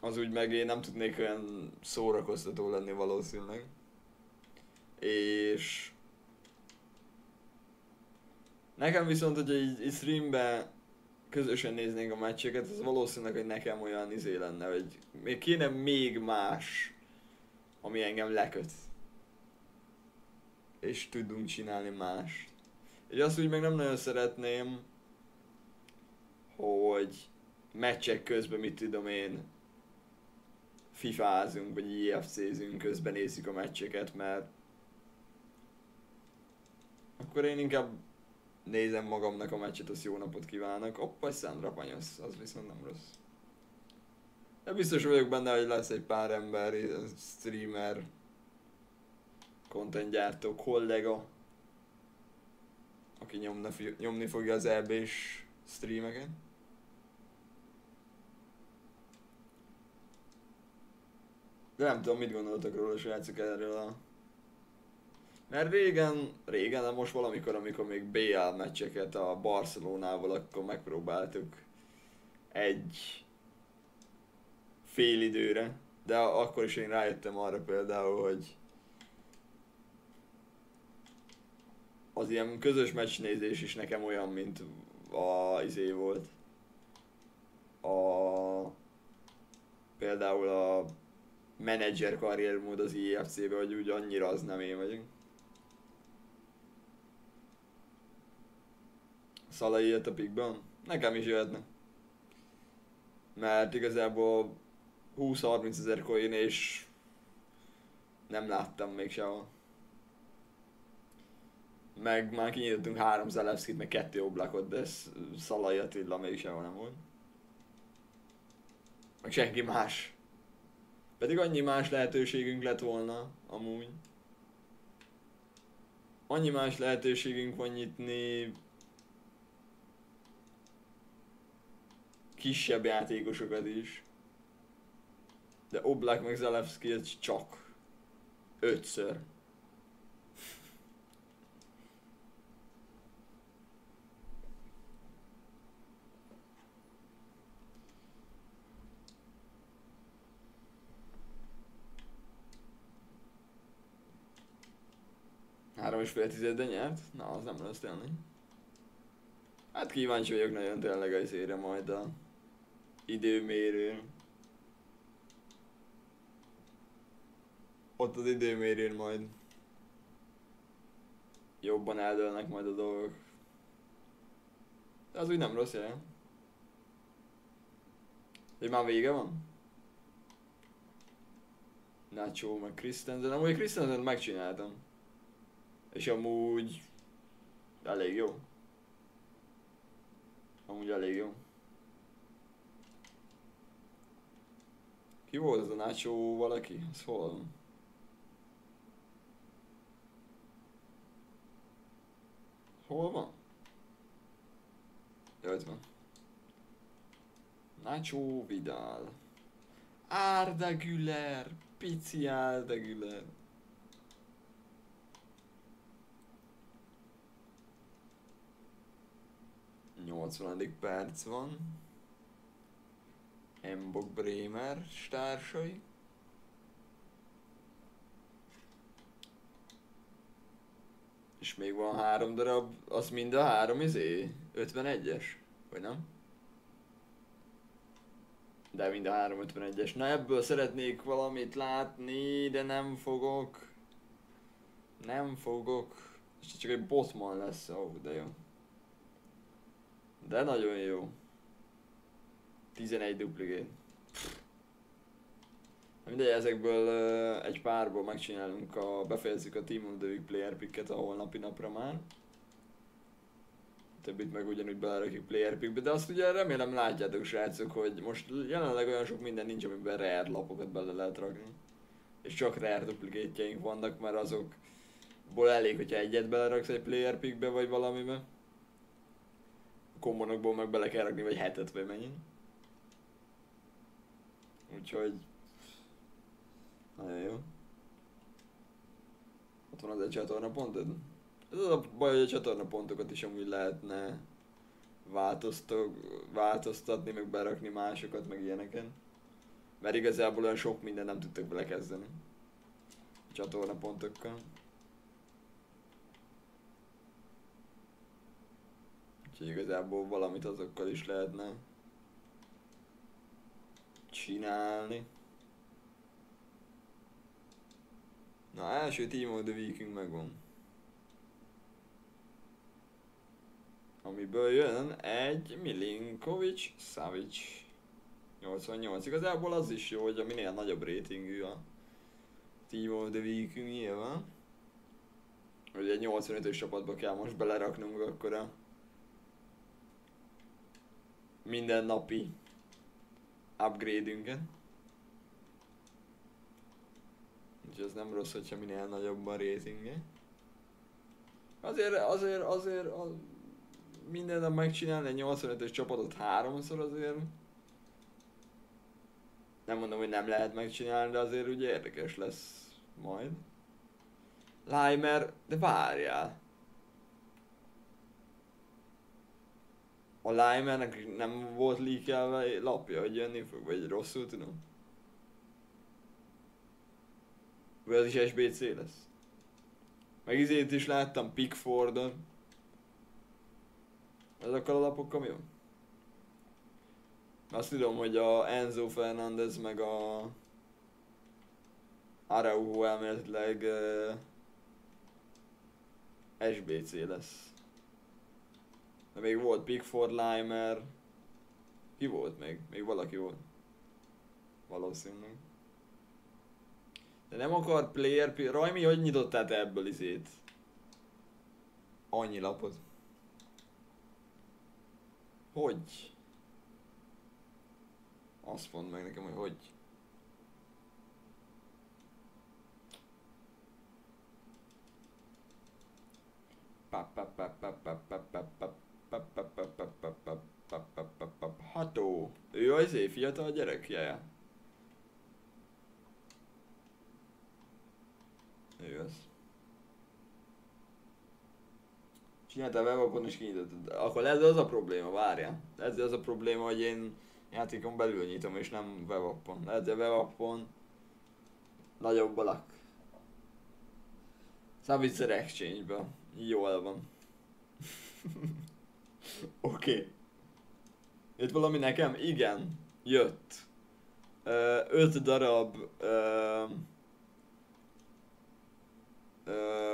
az úgy meg én nem tudnék olyan szórakoztató lenni valószínűleg. És... nekem viszont, hogyha így streambe közösen néznénk a meccseket, az valószínűleg, hogy nekem olyan izé lenne, hogy még kéne még más, ami engem leköt. És tudunk csinálni mást. És azt úgy meg nem nagyon szeretném, hogy meccsek közben, mit tudom én, fifázunk, vagy IFC-zünk, közben nézzük a meccseket, mert akkor én inkább nézem magamnak a meccset, azt jó napot kívánok. Hoppá, Sandra Panyosz, az viszont nem rossz. De biztos vagyok benne, hogy lesz egy pár ember, streamer, contentgyártó kollega, aki nyomni fogja az EB-s streameket. De nem tudom, mit gondoltak róla, srácok, erről a... mert régen, de most valamikor, amikor még BL meccseket a Barcelonával, akkor megpróbáltuk egy fél időre De akkor is én rájöttem arra például, hogy az ilyen közös meccsnézés is nekem olyan, mint a izé volt. Például a menedzser karriermód az IFC-be, hogy úgy annyira az nem én vagyok. Szalai jött a pickben? Nekem is jöhetne. Mert igazából 20-30 ezer coin és nem láttam még sehol. Meg már kinyitottunk 3 Zalewskit, meg 2 Oblakot, de Szalai Attila még sehol nem volt. Meg senki más. Pedig annyi más lehetőségünk lett volna, amúgy. Annyi más lehetőségünk van nyitni kisebb játékosokat is. De Oblak meg Zalewski ez csak 5-ször. Három és fél tizedre nyert? Na, az nem rossz tényleg. Hát kíváncsi vagyok nagyon tényleg az ére majd a időmérő. Ott az időmérőn majd jobban eldőlnek majd a dolgok. De az úgy nem rossz jelen. De már vége van? Nacho meg Christensen, amúgy Christensent megcsináltam. És amúgy elég jó. Amúgy elég jó. Ki volt az a Nacho valaki? Az hol van? Hol van? Jaj, ott van. Nacho Vidal. Arda Güler. Pici Arda Güler. Nyolcvanadik perc van. Embok Bremer társai. És még van 3 darab, az mind a 3 izé? 51-es? Vagy nem? De mind a 3 51-es. Na ebből szeretnék valamit látni, de nem fogok. Nem fogok. És csak egy Botman lesz, de jó. De nagyon jó. 11 duplikét. Mindegy, ezekből egy párból megcsinálunk, befejezzük a Team of the Week Player Picket a holnapi napra már. Többit meg ugyanúgy belerakjuk Player Pickbe, de azt ugye remélem látjátok srácok, hogy most jelenleg olyan sok minden nincs, amiben rare lapokat bele lehet rakni. És csak rare duplikétjeink vannak, mert azokból elég, hogyha egyet beleraksz egy Player Pickbe vagy valamibe. Kommonokból meg bele kell rakni, vagy 7-et, vagy mennyi. Úgyhogy... nagyon jó. Ott van az egy csatornapontod? Ez az a baj, hogy a csatornapontokat is amúgy lehetne változtatni, meg berakni másokat, meg ilyeneken. Mert igazából olyan sok mindent nem tudtak belekezdeni a csatornapontokkal. Igazából valamit azokkal is lehetne csinálni. Na, első Team of the Week-ünk megvan. Amiből jön egy Milinkovic Savic 88. Igazából az is jó, hogy a minél nagyobb ratingű a Team of the Week-ünk nyilván. Ugye egy 85-ös csapatba kell most beleraknunk akkor a mindennapi upgrade-ünket. Úgyhogy az nem rossz, hogyha minél nagyobb a rating-e. Azért minden nap megcsinálni egy 85-ös csapatot 3-szor azért. Nem mondom, hogy nem lehet megcsinálni, de azért ugye érdekes lesz majd. Leimer, de várjál! A Leimernek nem volt leakelve lapja, hogy jönni fog, vagy rosszul tudom. Akkor az is SBC lesz. Meg izét is láttam Pickfordon. Ezekkel a lapokkal mi van? Azt tudom, hogy a Enzo Fernandez meg a Araujo elméletileg SBC lesz. De még volt Pickford, Limer. Ki volt még? Még valaki volt. Valószínűleg. De nem akar player... Rajmi, hogy nyitottál te ebből izét? Annyi lapot. Hogy? Azt mondd meg nekem, hogy hogy. Ható. Ő azért fiatal gyerek, jaja. Ő az. Csináltál webapon és kinyitottad. Akkor ez az a probléma, várjál. Ez az a probléma, hogy én játékon belül nyitom és nem webapon. Lehet, hogy a webapon nagyobb a lak. Savitzer Exchange-be. Jól van. Oké. Okay. Jött valami nekem? Igen. Jött. 5 darab...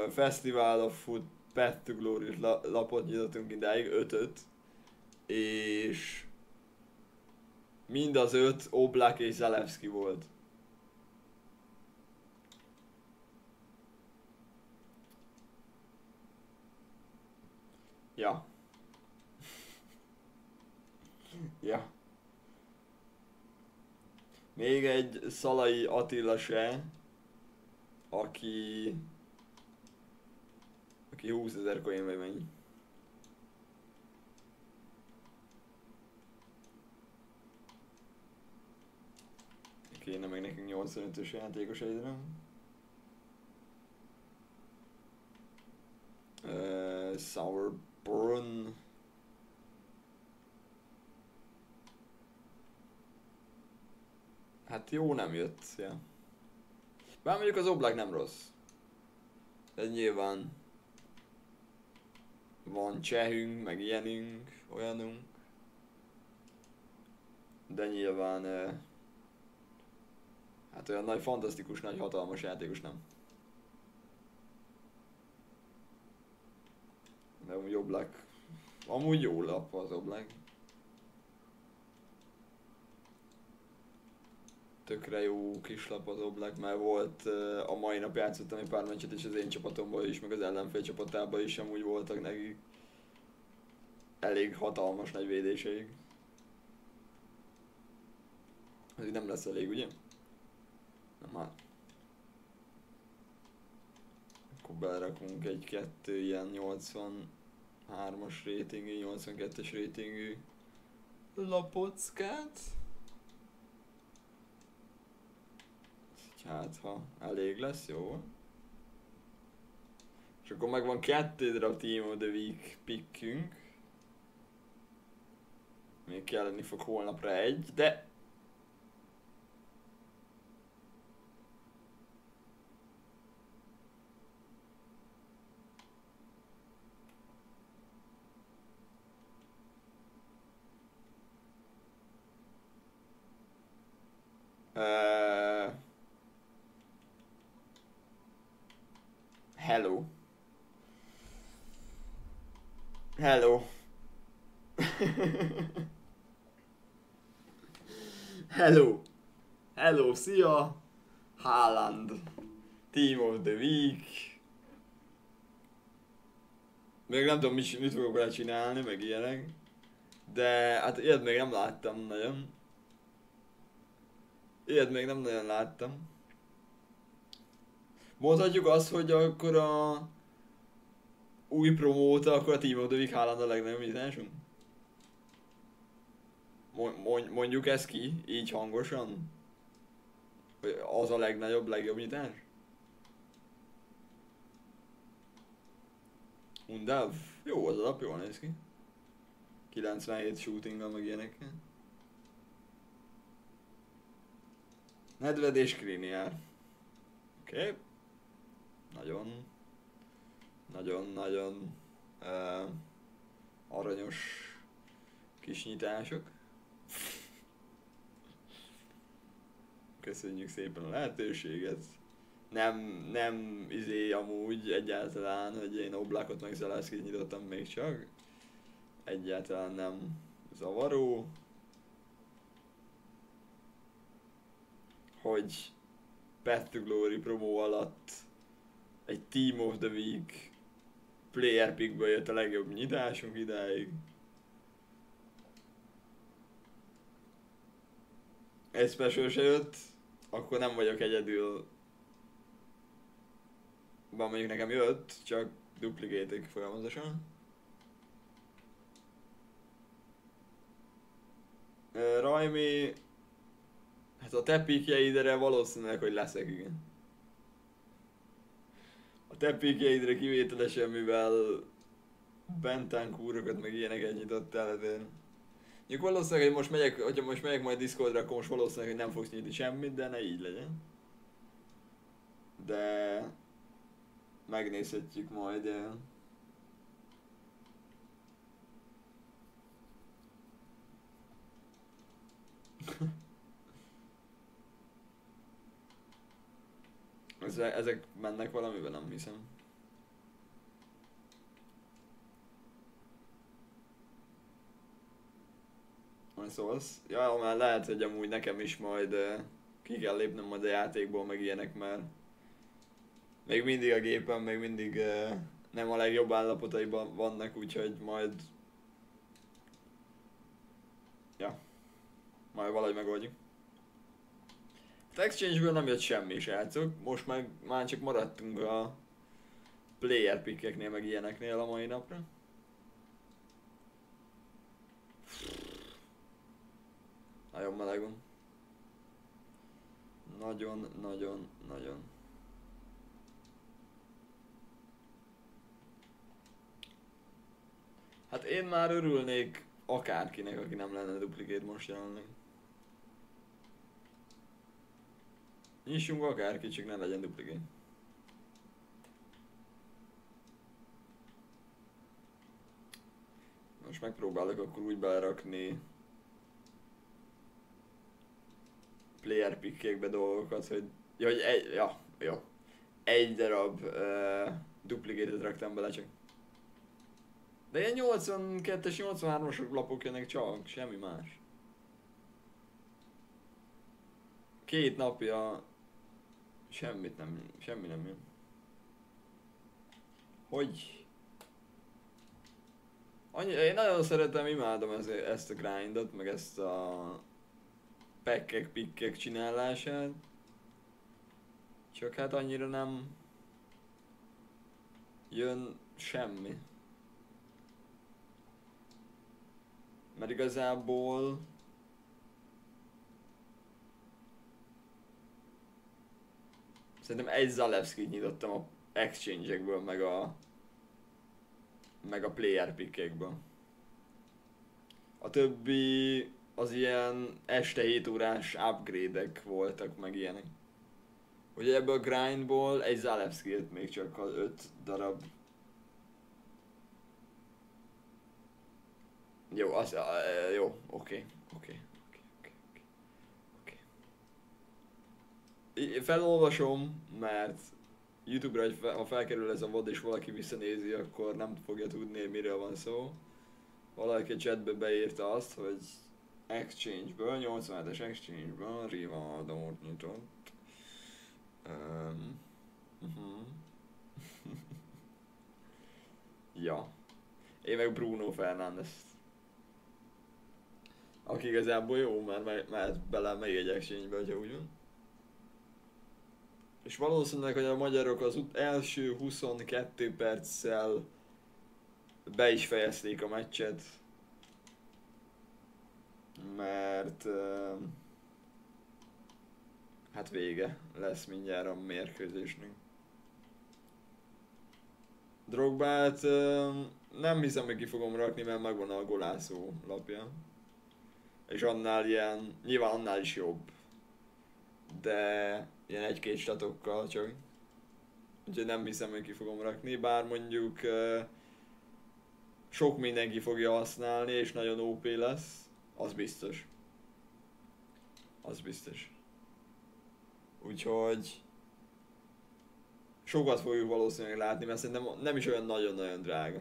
Festival of Food Path to Glory lapot nyitottunk idáig, 5-öt. És... mind az 5 Oblak és Zalewski volt. Ja. Ja. Még egy Szalai Attila se, aki 20 000 coin vagy mennyi. Kéne meg nekünk 85-ös játékos egyre. Sourburn. Hát jó, nem jött, ja. Bár mondjuk az Oblak nem rossz. De nyilván van csehünk, meg ilyenünk, olyanunk. De nyilván hát olyan nagy, fantasztikus, nagy, hatalmas játékos nem. De amúgy Oblak. Amúgy jó lap az Oblak. Tökre jó kislap az Oblak, mert volt a mai nap játszottam egy pár meccset, és az én csapatomban is, meg az ellenfél csapatában is amúgy voltak nekik elég hatalmas nagy védéseik. Ez így nem lesz elég, ugye? Nem már. Akkor belerakunk egy-kettő ilyen 83-as rétingű, 82-es rétingű lapockát. Hát, ha elég lesz, jó. És akkor megvan 2 darab Team of the Week pickünk. Még kelleni fog holnapra egy, de... Hello. Hello. Hello. Hello, szia. Haaland. Team of the Week. Még nem tudom, mit fogok vele csinálni, meg ilyenek. De hát ilyet még nem láttam nagyon. Ilyet még nem nagyon láttam. Mondhatjuk azt, hogy akkor a új promóta, akkor a Team of the Week Haaland a legnagyobb nyitásunk? Mondjuk ezt ki, így hangosan? Hogy az a legnagyobb, legjobb nyitás? Undav? Jó, az alap jól néz ki. 97 shootinggal meg ilyenekkel. Nedved és Skriniar. Oké. Okay. nagyon aranyos kis nyitások. Köszönjük szépen a lehetőséget. Nem izé amúgy egyáltalán, hogy én Oblakot meg Zalewskit nyitottam még csak. Egyáltalán nem zavaró. Hogy Path to Glory promó alatt egy Team of the Week player pickből jött a legjobb nyitásunk idáig. Egy special se jött, akkor nem vagyok egyedül. Bár mondjuk nekem jött, csak duplikálták folyamatosan. Rajmi... Hát a te pikjeidre valószínűleg, hogy leszek, igen. A te pikjeidre kivételesen, mivel Bentancúrokat meg ilyeneket nyitottál, de... Mondjuk valószínűleg, hogy most megyek, hogyha most megyek majd Discordra, akkor most valószínűleg, hogy nem fogsz nyitni semmit, de ne így legyen. De... megnézhetjük majd el. Ezek mennek valamiben, nem hiszem. Szólsz? Ja, már lehet, hogy amúgy nekem is majd ki kell lépnem majd a játékból, meg ilyenek, mert még mindig a gépen, még mindig nem a legjobb állapotaiban vannak, úgyhogy majd... Ja. Majd valahogy megoldjuk. A Exchange-ből nem jött semmi, srácok. Most meg már csak maradtunk a player pickeknél, meg ilyeneknél a mai napra. Nagyon meleg van. Nagyon. Hát én már örülnék akárkinek, aki nem lenne duplikét most jelenleg. Nyissunk akárki, csak ne legyen duplikét. Most megpróbálok akkor úgy belerakni player pickekbe dolgokat, hogy... Ja, hogy egy... Ja, jó. Egy darab duplikétet raktam bele csak. De ilyen 82-es, 83-as lapok jönnek csak, semmi más. Két napja... semmi nem jön. Hogy? Én nagyon szeretem, imádom ezt a grindot, meg ezt a... pekkek-pikkek csinálását. Csak hát annyira nem... jön semmi. Mert igazából... Szerintem egy Zalewskit nyitottam a exchange-ekből, meg a player pickekből. A többi az ilyen este 7 órás upgrade-ek voltak, meg ilyenek. Ugye ebből a grindból egy Zalewski jött még csak az 5 darab. Jó, az... jó, oké. Felolvasom, mert YouTube-ra, ha felkerül ez a vad és valaki visszanézi, akkor nem fogja tudni, miről van szó. Valaki a chatbe beírta azt, hogy Exchange-ből, 87-es Exchange-ből Rivaldót nyitott. Ja. Én meg Bruno Fernandez. Aki igazából jó, mert mehet bele még egy exchange-be, hogyha úgy van. És valószínűleg, hogy a magyarok az első 22 perccel be is fejezték a meccset. Mert... hát vége lesz mindjárt a mérkőzésnek. Drogbát nem hiszem, hogy ki fogom rakni, mert megvan a golászó lapja. És annál ilyen, nyilván annál is jobb. De ilyen egy-két statokkal csak. Úgyhogy nem hiszem, hogy ki fogom rakni, bár mondjuk sok mindenki fogja használni, és nagyon OP lesz. Az biztos. Az biztos. Úgyhogy sokat fogjuk valószínűleg látni, mert szerintem nem is olyan nagyon-nagyon drága.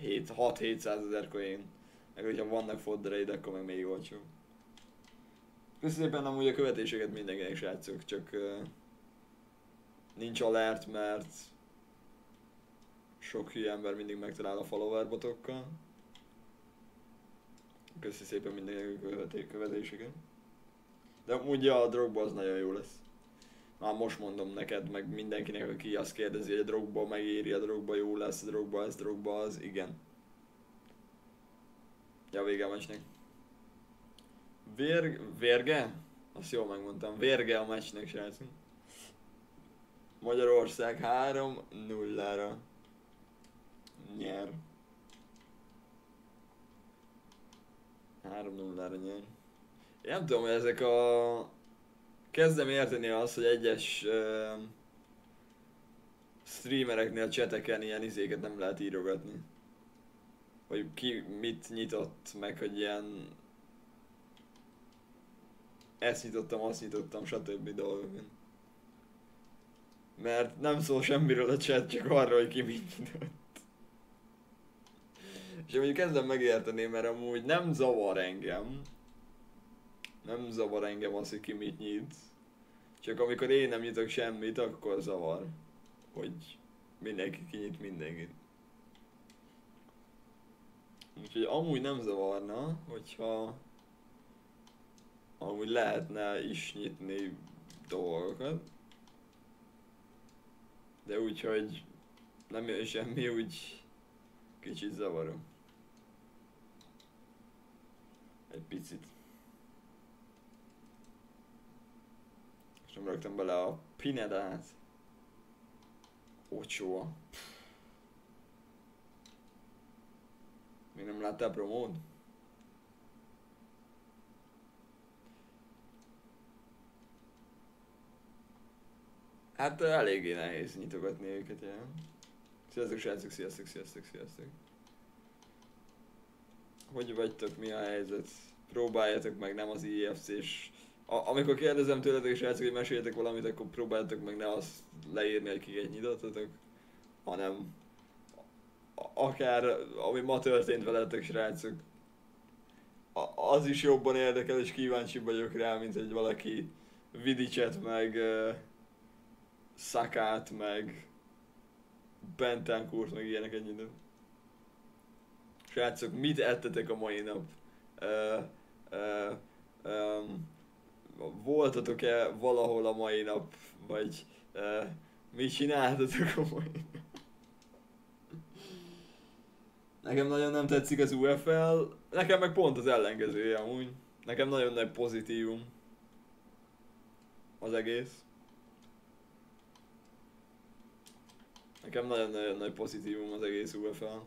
6-700 ezer coin. Meg hogyha vannak foddereid, akkor meg még olcsóbb. Köszönöm szépen amúgy a követéseket mindenkinek, srácok, csak nincs alert, mert sok hülye ember mindig megtalál a follower botokkal. Köszi szépen mindenkinek a követéseket. De ugye a Drogba az nagyon jó lesz. Már most mondom neked, meg mindenkinek, aki azt kérdezi, hogy a Drogba megéri, a Drogba jó lesz, a Drogba ez, Drogba az, igen. Ja, vége a meccsnek. Vérge? Azt jól megmondtam. Vérge a meccsnek, srácok. Magyarország 3-0-ra nyer. 3-0-ra nyer. Én nem tudom, hogy ezek a... Kezdem érteni azt, hogy egyes streamereknél cseteken ilyen izéket nem lehet írogatni. Hogy ki mit nyitott, meg hogy ilyen... Ezt nyitottam, azt nyitottam, stb. Dolgok. Mert nem szól semmiről a chat, csak arról, hogy ki mit nyitott. És mondjuk kezdem megérteni, mert amúgy nem zavar engem. Nem zavar engem az, hogy ki mit nyit. Csak amikor én nem nyitok semmit, akkor zavar. Hogy mindenki kinyit mindenkit. Úgyhogy amúgy nem zavarna, hogyha amúgy lehetne is nyitni dolgokat. De úgyhogy nem jön semmi, úgy kicsit zavarom. Egy picit. És nem raktam bele a Pinedát. Ochoa. Még nem láttál promót? Hát eléggé nehéz nyitogatni őket, jel. Sziasztok, srácok, sziasztok, sziasztok, sziasztok. Hogy vagytok, mi a helyzet? Próbáljátok meg, nem az IFC-s... Amikor kérdezem tőletek, srácok, hogy meséljetek valamit, akkor próbáljátok meg ne azt leírni, hogy kiket nyitottatok, hanem... akár, ami ma történt veletek, srácok. Az is jobban érdekel, és kíváncsi vagyok rá, mint hogy valaki Vidicet meg... Szakát, meg Bentancurt, meg ilyenek ennyire. Srácok, mit ettetek a mai nap? Voltatok-e valahol a mai nap? Vagy mit csináltatok a mai nap? Nekem nagyon nem tetszik az UFL, nekem meg pont az ellenkezője amúgy. Nekem nagyon nagy pozitívum az egész. Nekem nagyon-nagyon nagy pozitívum az egész UEFA.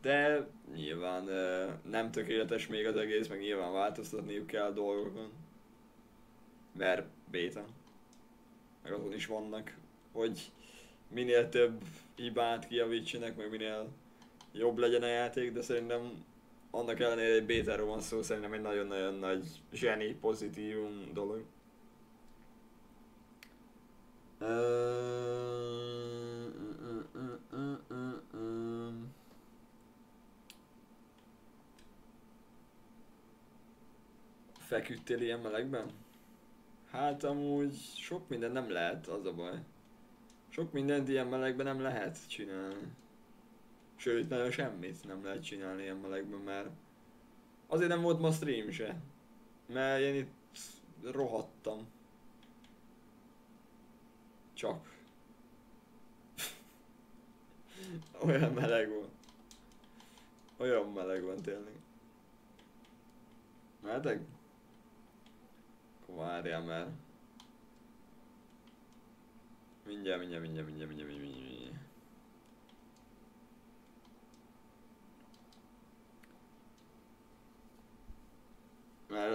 De nyilván nem tökéletes még az egész, meg nyilván változtatniuk kell dolgokon. Mert béta. Meg azon is vannak, hogy minél több hibát kijavítsanak, meg minél jobb legyen a játék, de szerintem annak ellenére, hogy bétáról van szó, szerintem egy nagyon-nagyon nagy zseni pozitívum dolog. Feküdtél ilyen melegben? Hát amúgy sok minden nem lehet, az a baj. Sok mindent ilyen melegben nem lehet csinálni. Sőt, nagyon semmit nem lehet csinálni ilyen melegben, mert azért nem volt ma stream se. Mert én itt rohadtam. Csak. Olyan meleg van. Olyan meleg van tényleg. Mehetek? Akkor várjál már. Mindjárt. Mert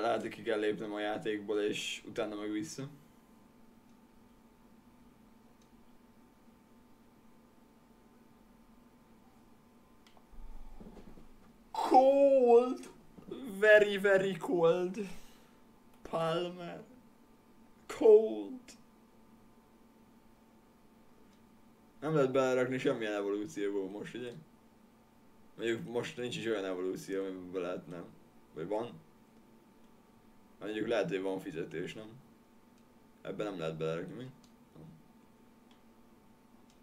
lehet, hogy ki kell lépnem a játékból, és utána meg vissza. very, very cold. Palmer. Cold. Nem lehet belerakni semmilyen evolúcióból most, ugye? Mondjuk most nincs is olyan evolúció, amiben be lehetne. Vagy van? Mondjuk lehet, hogy van fizetés, nem? Ebben nem lehet belerakni, mi?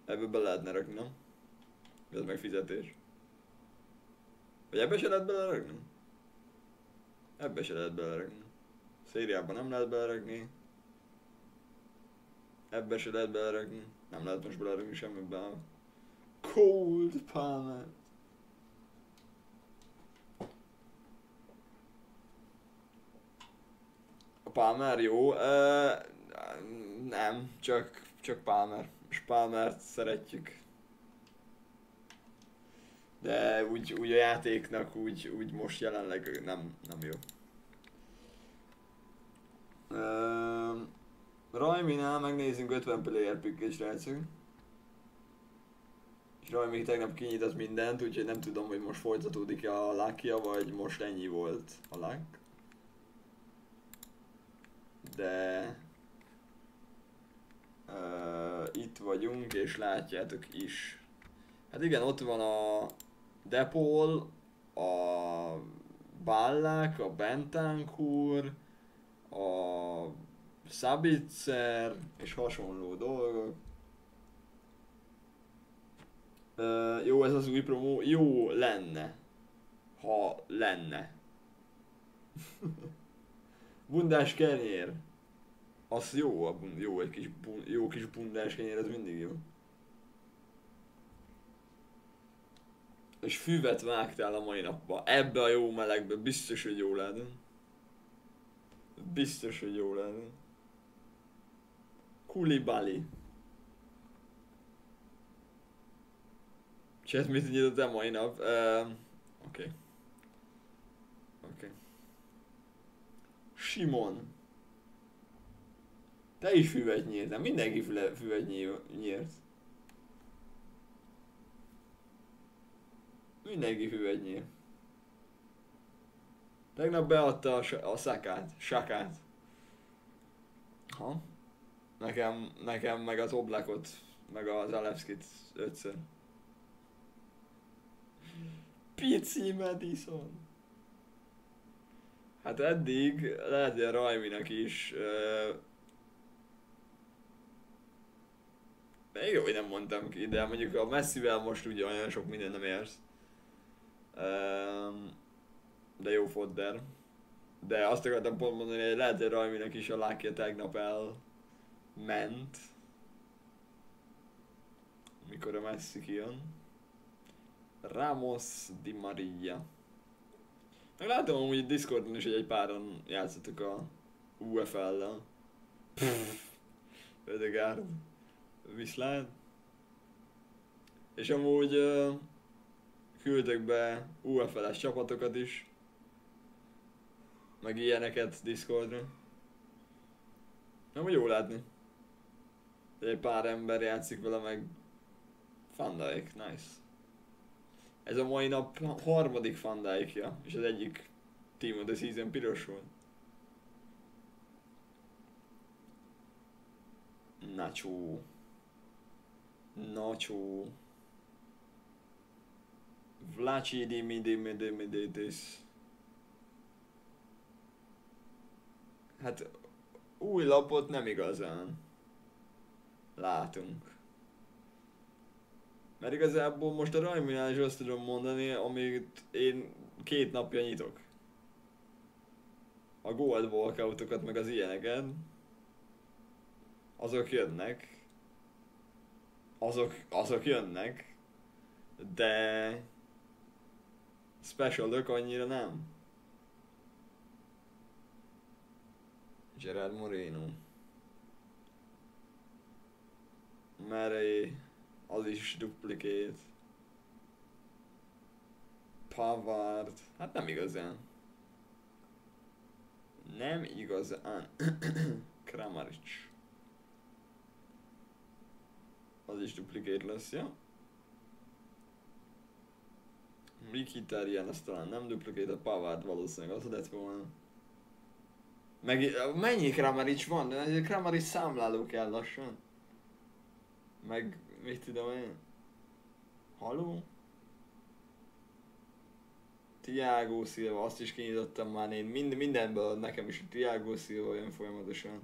Ebben be lehetne rakni, nem? Ez meg fizetés. Vagy ebbe se lehet belerakni? Ebbe se lehet belerakni. Szériában nem lehet belerakni. Ebbe se lehet belerakni. Nem lehet most belerakni semmiben. Cold Palmer. A Palmer jó. Nem, csak Palmer. És Palmert szeretjük. De úgy a játéknak, úgy most jelenleg nem jó. Rajminál megnézzünk 50 player pick-et, srácok. És Rajmi tegnap kinyitott mindent, úgyhogy nem tudom, hogy most folytatódik-e a luck-ja, vagy most ennyi volt a luck. De... itt vagyunk, és látjátok is. Hát igen, ott van a... Depol, a Ballák, a Bentancur, a Szabitzer és hasonló dolgok. Jó, ez az új promó, jó lenne, ha lenne. Bundás kenyér, az jó, jó egy kis, jó kis bundás kenyér, az mindig jó. És füvet vágtál a mai napba. Ebbe a jó melegbe. Biztos, hogy jó lehet. Biztos, hogy jó lehet. Koulibaly. Cset, mit nyitott a mai nap? Oké. Oké. Simon. Te is füvet nyírtál. Mindenki füvet nyírt. Mindenki füvet nyír. Tegnap beadta a sakát. Ha? Nekem meg az Oblakot, meg az Zalewskit 5-szer. Pici Madison. Hát eddig lehet, hogy a Rajminak is. Még jó, hogy nem mondtam ki, de mondjuk a Messivel most ugye olyan sok minden nem érsz. De jó fodder. De azt akartam pont mondani, hogy lehet, hogy Rajminek is a luck-ja tegnap elment. Mikor a Messi kijön. Ramos, Di Maria. Meg látom amúgy Discordon is, hogy egy páran játszottak a UFL-lel. Ödegárd. Viszlát. És amúgy... küldök be UFL-es csapatokat is, meg ilyeneket Discordra. Nem úgy jó látni. Egy pár ember játszik vele, meg Fandai, nice. Ez a mai nap harmadik Fandai-ja, és az egyik Team of the Season piros volt. Nacho. Vláčí dimidis. Hát új lapot nem igazán látunk. Mert igazából most a Rajminál is azt tudom mondani, amit én 2 napja nyitok. A gold walkoutokat meg az ilyeneket. Azok jönnek. Azok jönnek. De... specialök annyira nem. Gerard Moreno. Murray. Az is duplikét. Pavard. Hát nem igazán. Nem igazán. Kramarić. Az is duplikét lesz, ja? Mkhitaryan, ezt talán nem duplikálta, Pavard valószínűleg az lett volna. Meg mennyi Kramarić van? De Kramarić számláló kell lassan. Meg mit tudom én? Haló? Tiago Silva, azt is kinyitottam már én, mindenből nekem is Tiago Silva jön folyamatosan.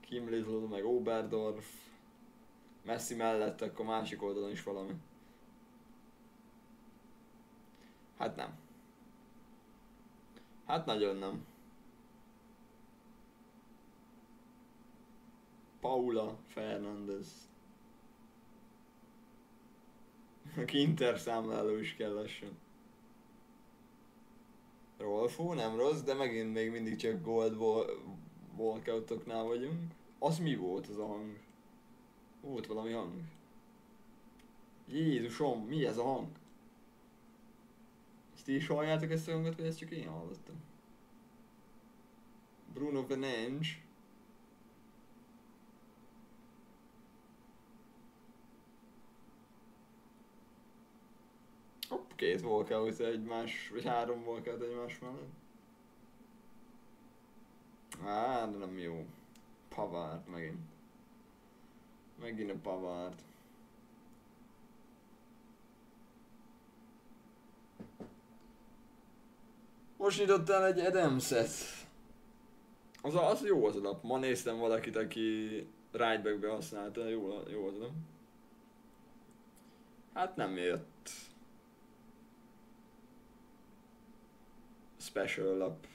Kim Little, meg Oberdorf. Messi mellett akkor másik oldalon is valami. Hát nem. Hát nagyon nem. Paula Fernández. Aki interszámláló is kell lassan. Rolfó, nem rossz, de megint még mindig csak gold walkoutoknál vagyunk. Az mi volt az a hang? Volt valami hang. Jézusom, mi ez a hang? Ezt ti is halljátok ezt a hangot, vagy ezt csak én hallottam? Bruno Guimarães. Hopp, két walkout egymás, vagy három walkout egymás mellett. Á, de nem jó. Pavard megint. Megint a Pavard. Most nyitottál egy Adamset. Az jó az alap. Ma néztem valakit, aki right backbe használta. Jó az alap. Hát nem jött. Special lap.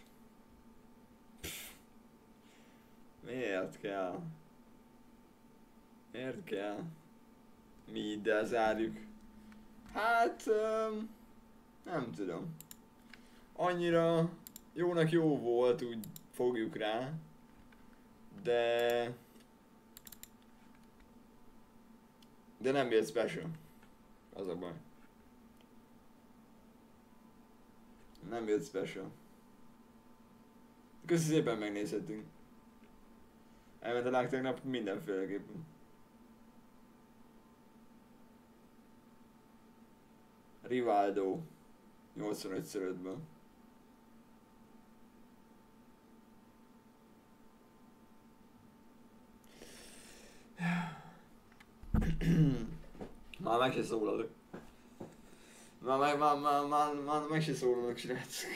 Miért kell? Miért kell? Mi ide zárjuk. Hát... nem tudom. Annyira jónak jó volt, úgy fogjuk rá. De nem jött special. Az a baj. Nem jött special. Köszi szépen, megnézhetünk. Elment a lák tegnap mindenféleképpen. Rivaldo 85x5-ből. Már meg se szólalok. Már meg se szólalok, srácok.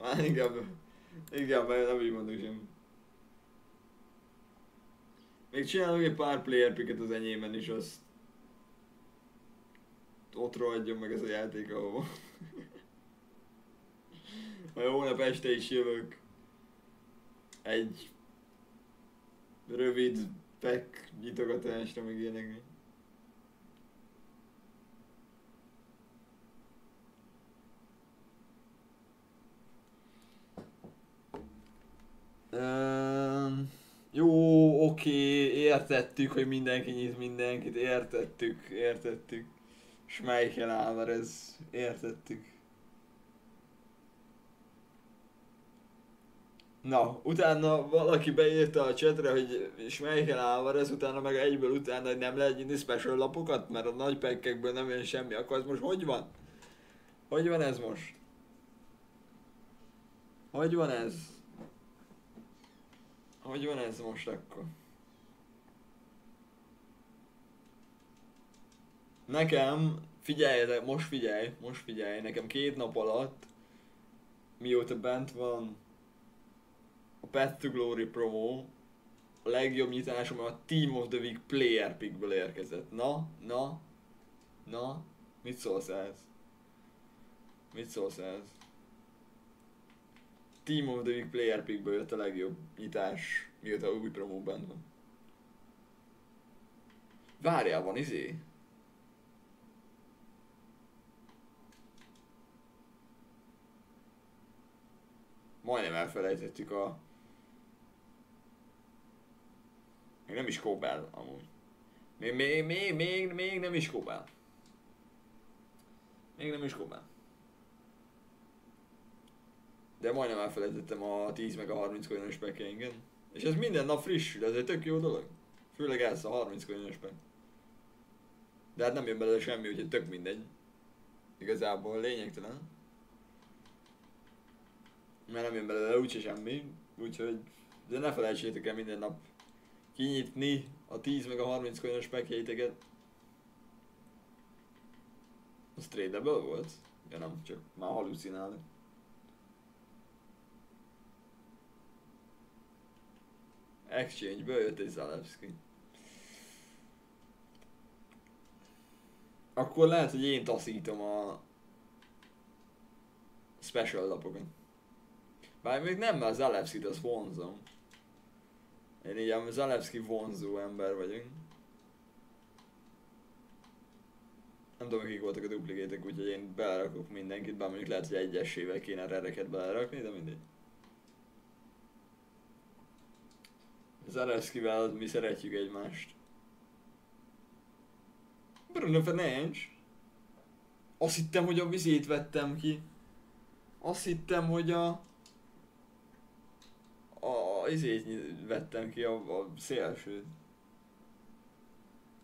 Már inkább nem így mondok semmit. Még csinálok egy pár player picket az enyémen is, azt ott rohadjon meg ez a játék, ahova. Majd hónap este is jövök egy rövid pack nyitogatásra, meg ilyenek. Jó, oké, értettük, hogy mindenki nyit mindenkit, értettük. Schmeichel Álvarez, értettük. Na, utána valaki beírta a chatre, hogy Schmeichel Álvarez, utána meg egyből utána, hogy nem lehet nyitni special lapokat, mert a nagy packekből nem jön semmi, akkor az most hogy van? Hogy van ez most? Hogy van ez? Hogy van ez most akkor? Nekem, figyeljetek, most figyelj, nekem 2 nap alatt, mióta bent van a Path to Glory promo, a legjobb nyitásom a Team of the Week player pickből érkezett. Na, mit szólsz ez? Team of the Week player pickből jött a legjobb nyitás, mióta új promo bent van. Várjál, van izé? Majdnem elfelejtettük a... Még nem is Kobel amúgy. Még nem is Kobel. De majdnem elfelejtettem a 10 meg a 30 kolynos packjeinket. És ez minden nap frissül, ez egy tök jó dolog. Főleg ez a 30 kolynos pack. De hát nem jön belőle semmi, úgyhogy tök mindegy. Igazából lényegtelen. Mert nem jön belőle úgyse semmi. Úgyhogy de ne felejtsétek el minden nap kinyitni a 10 meg a 30 coin-os packjeiket. Az trade-able volt? Ja nem, csak már halucinálni. Exchange-ből jött egy Zalewski. Akkor lehet, hogy én taszítom a special lapokat. Bár még nem, mert Zalewski-t azt vonzom. Én így a Zalewski vonzó ember vagyunk. Nem tudom, kik voltak a duplikétek, úgyhogy én belerakok mindenkit, bár mondjuk lehet, hogy egyesével kéne erreket belerakni, de mindegy. Zalewskivel mi szeretjük egymást. Bruno Fernandes. Azt hittem, hogy a vizét vettem ki. Azt hittem, hogy a izét vettem ki, a szélsőt.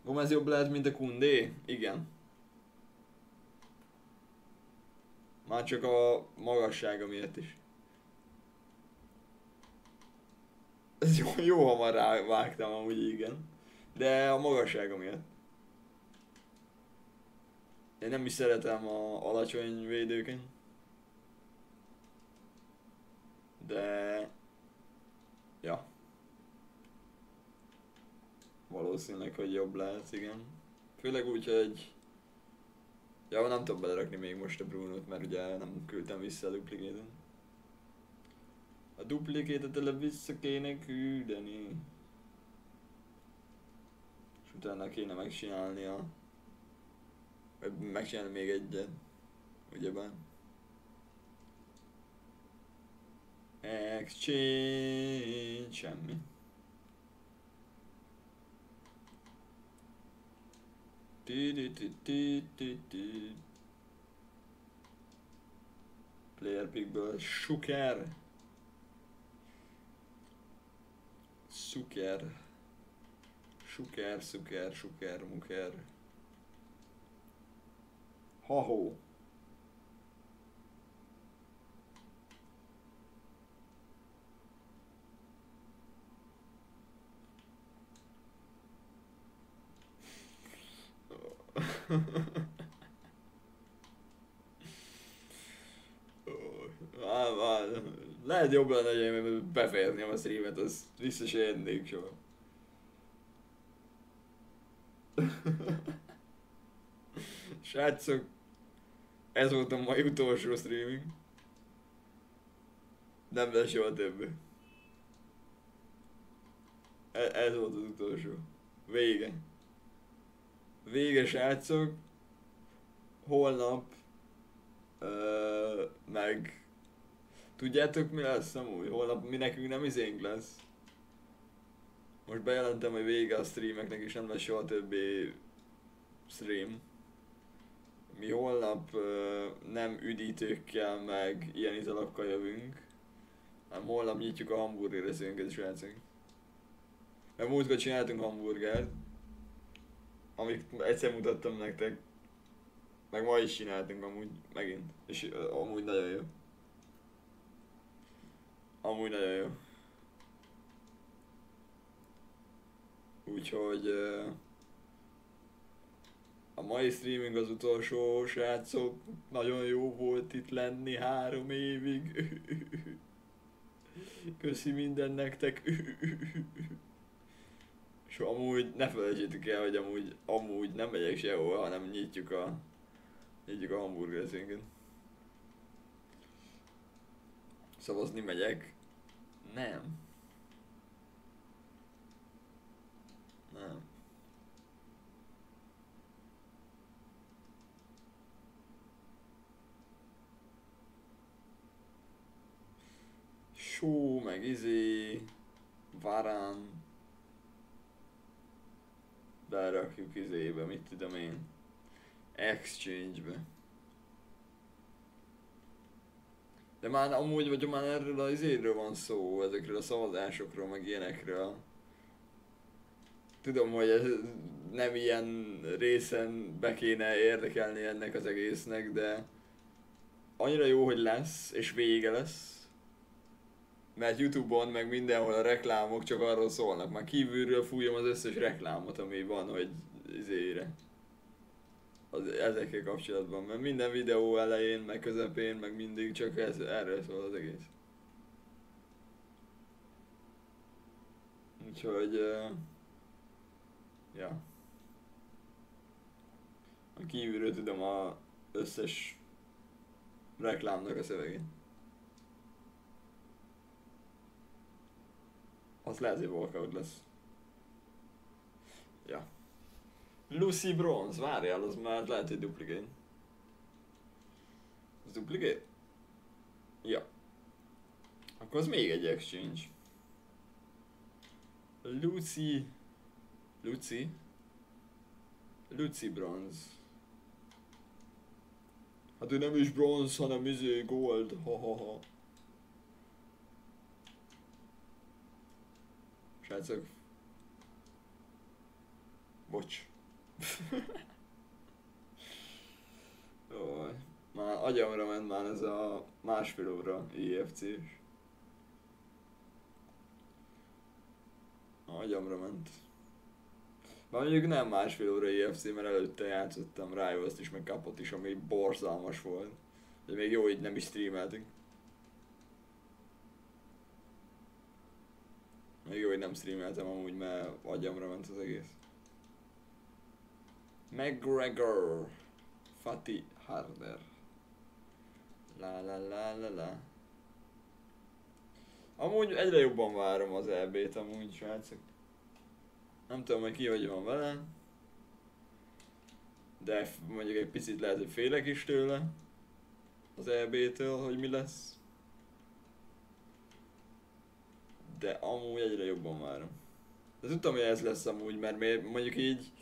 Gomez jobb lehet, mint a Kundé? Igen. Már csak a magassága miatt is. Ez jó hamar rávágtam amúgy, igen. De a magassága miatt. Én nem is szeretem a alacsony védőket. De... ja. Valószínűleg, hogy jobb lehet, igen. Főleg úgy, hogy... ja, nem tudom belerakni még most a Brunót, mert ugye nem küldtem vissza a duplikétet. A duplikétet el vissza kéne küldeni. És utána kéne megcsinálni a... megcsinálni még egyet. Ugyebár. Exchange... semmi. 10 player pickből suker ha-ho. Lehet jobb lenne, hogy befejezném a streamet, azt vissza se jönnék soha. Srácok, ez volt a mai utolsó streaming. Nem lesz soha többé. Ez volt az utolsó. Vége. Vége, srácok. Holnap meg tudjátok mi lesz amúgy? Holnap mi nekünk nem izénk lesz. Most bejelentem, hogy vége a streameknek és nem lesz soha többé stream. Mi holnap nem üdítőkkel meg ilyen italokkal jövünk, hanem holnap nyitjuk a hamburgerezőnket, srácok. Mert múltkor csináltunk hamburgert, amit egyszer mutattam nektek, meg ma is csináltunk amúgy, megint, és amúgy nagyon jó. Amúgy nagyon jó. Úgyhogy a mai streaming az utolsó, srácok, nagyon jó volt itt lenni 3 évig. Köszi minden nektek. És amúgy ne felejtsétek el, hogy amúgy nem megyek sehova, hanem nyitjuk a hamburgerezőnket. Szavazni megyek. Nem. Só, meg izé, Varán. Berakjuk izébe, mit tudom én. Exchange-be. De már amúgy vagy már erről az izéről van szó, ezekről a szavazásokról, meg ilyenekről. tudom, hogy ez nem ilyen részen be kéne érdekelni ennek az egésznek, de annyira jó, hogy lesz, és vége lesz. Mert YouTube-on meg mindenhol a reklámok csak arról szólnak. Már kívülről fújom az összes reklámot, ami van, hogy izére. Ezekkel kapcsolatban, mert minden videó elején, meg közepén, meg mindig csak erről szól az egész. Úgyhogy... ja. A kívülről tudom az összes reklámnak a szövegét. Az lehet, hogy walkout lesz. Ja. Lucy Bronze, várjál, az már lehet, hogy duplikét. Az duplikét? Ja. Akkor az még egy exchange. Lucy Bronze. Hát ő nem is bronz, hanem izé gold, ha. Srácok. Bocs. Jó, már agyamra ment már ez a másfél óra IFC-s. Agyamra ment. Már mondjuk nem másfél óra IFC, mert előtte játszottam Rivals-t is, meg Kapot is, ami borzalmas volt. De még jó, így nem is streameltünk. Még jó, hogy nem streameltem amúgy, mert agyamra ment az egész. McGregor, Fatih Harder, la. Amúgy egyre jobban várom az EB-t amúgy, srácok. Nem tudom, hogy ki hogy van vele. De mondjuk egy picit lehet, hogy félek is tőle. Az EB-től, hogy mi lesz. De amúgy egyre jobban várom. De tudtam, hogy ez lesz amúgy, mert mondjuk így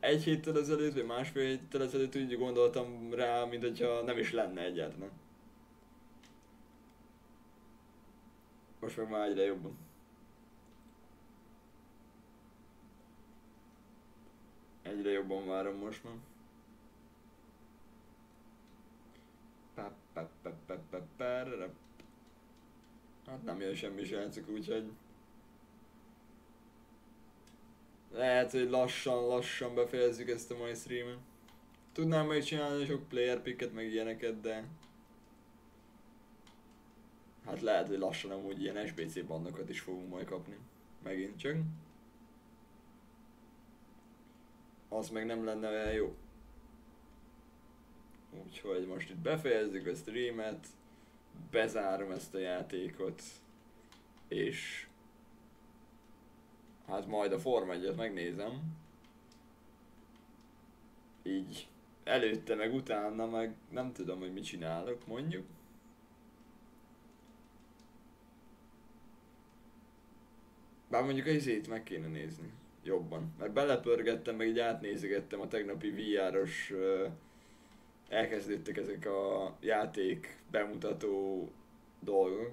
egy héttel ezelőtt, vagy másfél héttel ezelőtt úgy gondoltam rá, mint hogyha nem is lenne egyáltalán. Most meg már egyre jobban. Egyre jobban várom most már. Hát nem jön semmi, srácok, úgyhogy... lehet, hogy lassan befejezzük ezt a mai streamet. Tudnám megcsinálni sok player picket, meg ilyeneket, de... hát lehet, hogy lassan amúgy ilyen SBC bandokat is fogunk majd kapni. Megint csak. Az meg nem lenne olyan jó. Úgyhogy most itt befejezzük a streamet. Bezárom ezt a játékot. És... hát majd a Forma 1-et megnézem. Így előtte meg utána meg nem tudom, hogy mit csinálok, mondjuk. Bár mondjuk a izét meg kéne nézni jobban. Mert belepörgettem, meg így átnézegettem a tegnapi VR-os... elkezdődtek ezek a játék bemutató dolgok.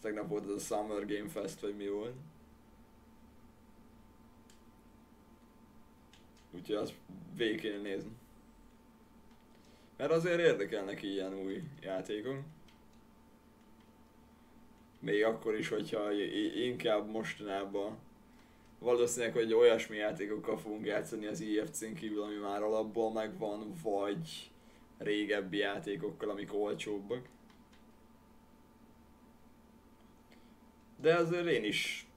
Tegnap volt az a Summer Game Fest, vagy mi volt. Úgyhogy azt végig kéne nézni. Mert azért érdekelnek ilyen új játékok. Még akkor is, hogyha inkább mostanában valószínűleg, hogy olyasmi játékokkal fogunk játszani az IFC-n kívül, ami már alapból megvan, vagy régebbi játékokkal, amik olcsóbbak. De azért én is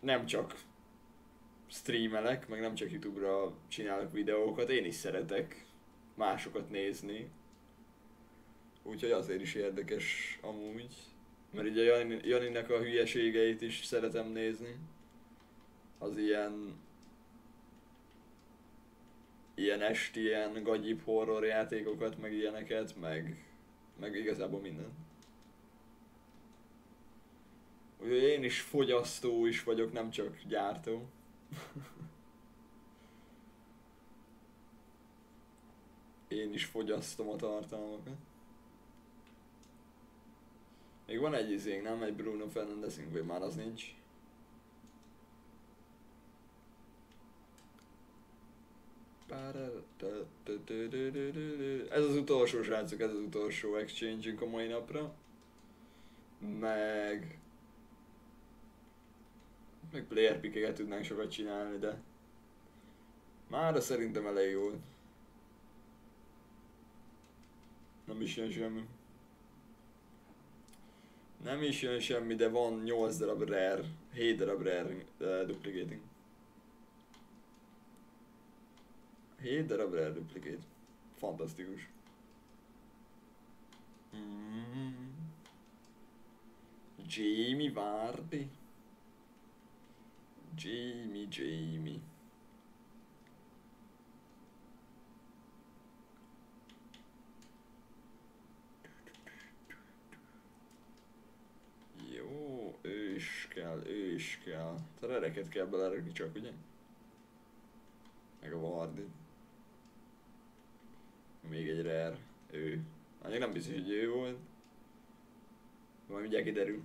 nem csak streamelek, meg nem csak YouTube-ra csinálok videókat, én is szeretek másokat nézni. Úgyhogy azért is érdekes amúgy, mert ugye Janinek a hülyeségeit is szeretem nézni. Az ilyen esti, ilyen gagyibb horror játékokat, meg ilyeneket, meg igazából mindent. Úgyhogy én is fogyasztó is vagyok, nem csak gyártó. Én is fogyasztom a tartalmakat. Még van egy izénk, nem? Egy Bruno Fernandezünk, vagy már az nincs. Ez az utolsó, srácok, ez az utolsó exchange-ünk a mai napra. Meg player pick-eket tudnánk sokat csinálni, de mára szerintem elég jól. Nem is jön semmi. Nem is jön semmi, de van 8 darab rare, 7 darab rare duplicating. 7 darab rare duplicate. Fantasztikus. Jamie Vardy. Jamie. Jó, ő is kell. A rereket kell belerakni csak, ugye? Meg a Vardy. Még egy rare. Ő. Annyira nem biztos, hogy ő volt. Majd mindjárt kiderül.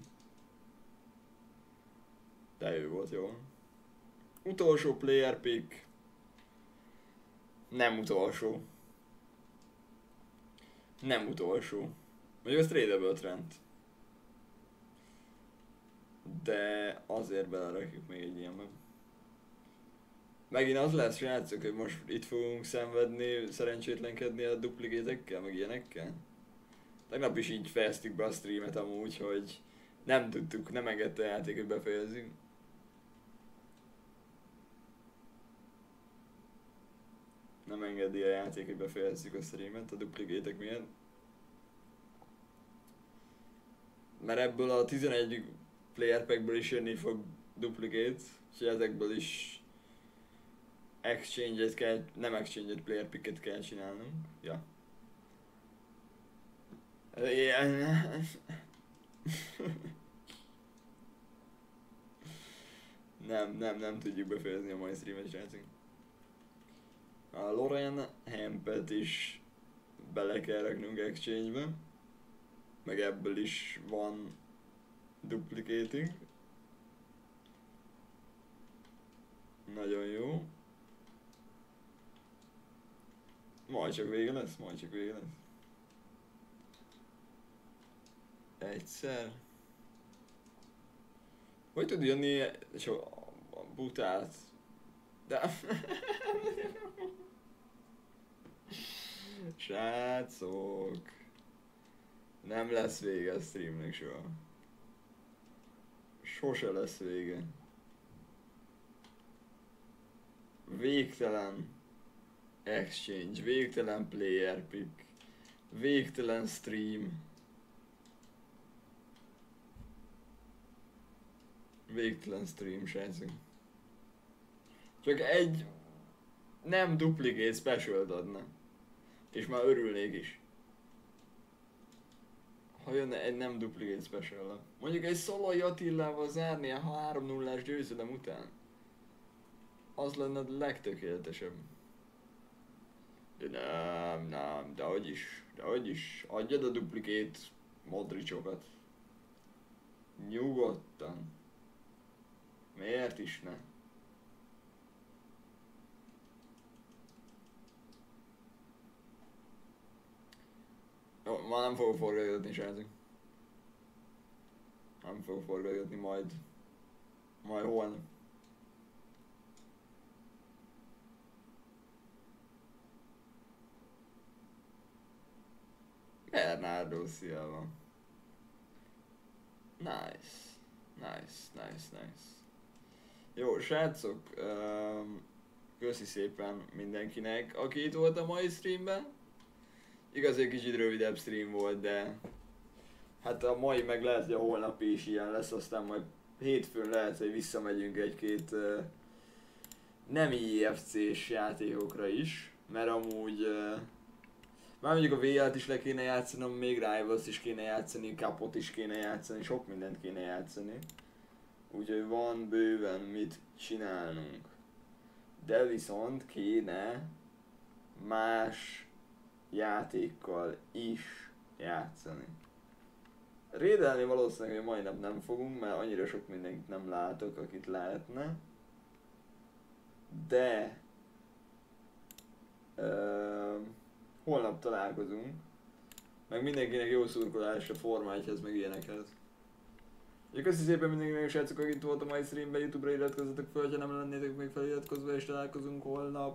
De ő volt, jó. Utolsó player pick. Nem utolsó. Mondjuk az tradable trend. De azért belerakjuk még egy ilyenbe. Megint az lesz, srácok, hogy most itt fogunk szenvedni, szerencsétlenkedni a duplikétekkel, meg ilyenekkel. Tegnap is így fejeztük be a streamet amúgy, hogy nem tudtuk, nem engedte a játékot befejezzünk. Nem engedi a játék, hogy befejezzük a streamet, a duplikétek miatt. Mert ebből a 11 player packből is jönni fog duplicate, és ezekből is exchange-et kell, nem exchange-et, player picket kell csinálnunk. Ja. Yeah. nem tudjuk befejezni a mai streamet, srácok. A Loren Hempet is bele kell raknunk exchange-be. Meg ebből is van duplicating. Nagyon jó. Majd csak vége lesz. Egyszer. Hogy tud jönni a butát? De... Srácok. Nem lesz vége a streamnek soha. Sose lesz vége. Végtelen exchange, végtelen player pick, végtelen stream, srácok. Csak egy nem duplicate specialt adna, és már örülnék is, ha jönne egy nem duplicate special-a. Mondjuk egy Szalai Attilával zárni a 3-0-ás győzelem után, az lenne a legtökéletesebb. Nem, dehogyis, adjad a duplikét Modricsokat. Nyugodtan. Miért is ne? Jó, ma nem fogok forgatni, srácok. Nem fogok forgatni, majd holnap. Bernardo, szia van. Nice. Jó, srácok, köszi szépen mindenkinek, aki itt volt a mai streamben. Igaz, egy kicsit rövidebb stream volt, de hát a mai meg lehet, hogy a holnapi is ilyen lesz, aztán majd hétfőn lehet, hogy visszamegyünk egy-két nem IFC-s játékokra is, mert amúgy már mondjuk a VL-t is le kéne játszanom, még Rivals is kéne játszani, Kapot is kéne játszani, sok mindent kéne játszani. Úgyhogy van bőven mit csinálnunk. De viszont kéne más játékkal is játszani. Rédelni valószínűleg, hogy mai nap nem fogunk, mert annyira sok mindenkit nem látok, akit lehetne. De Holnap találkozunk. Meg mindenkinek jó szurkolásra, formájthez, meg ilyenekhez. Úgyhogy köszi szépen mindenkinek, srácok, akik itt volt a mai streamben, YouTube-ra iratkozzatok fel, ha nem lennétek még feliratkozva, és találkozunk holnap.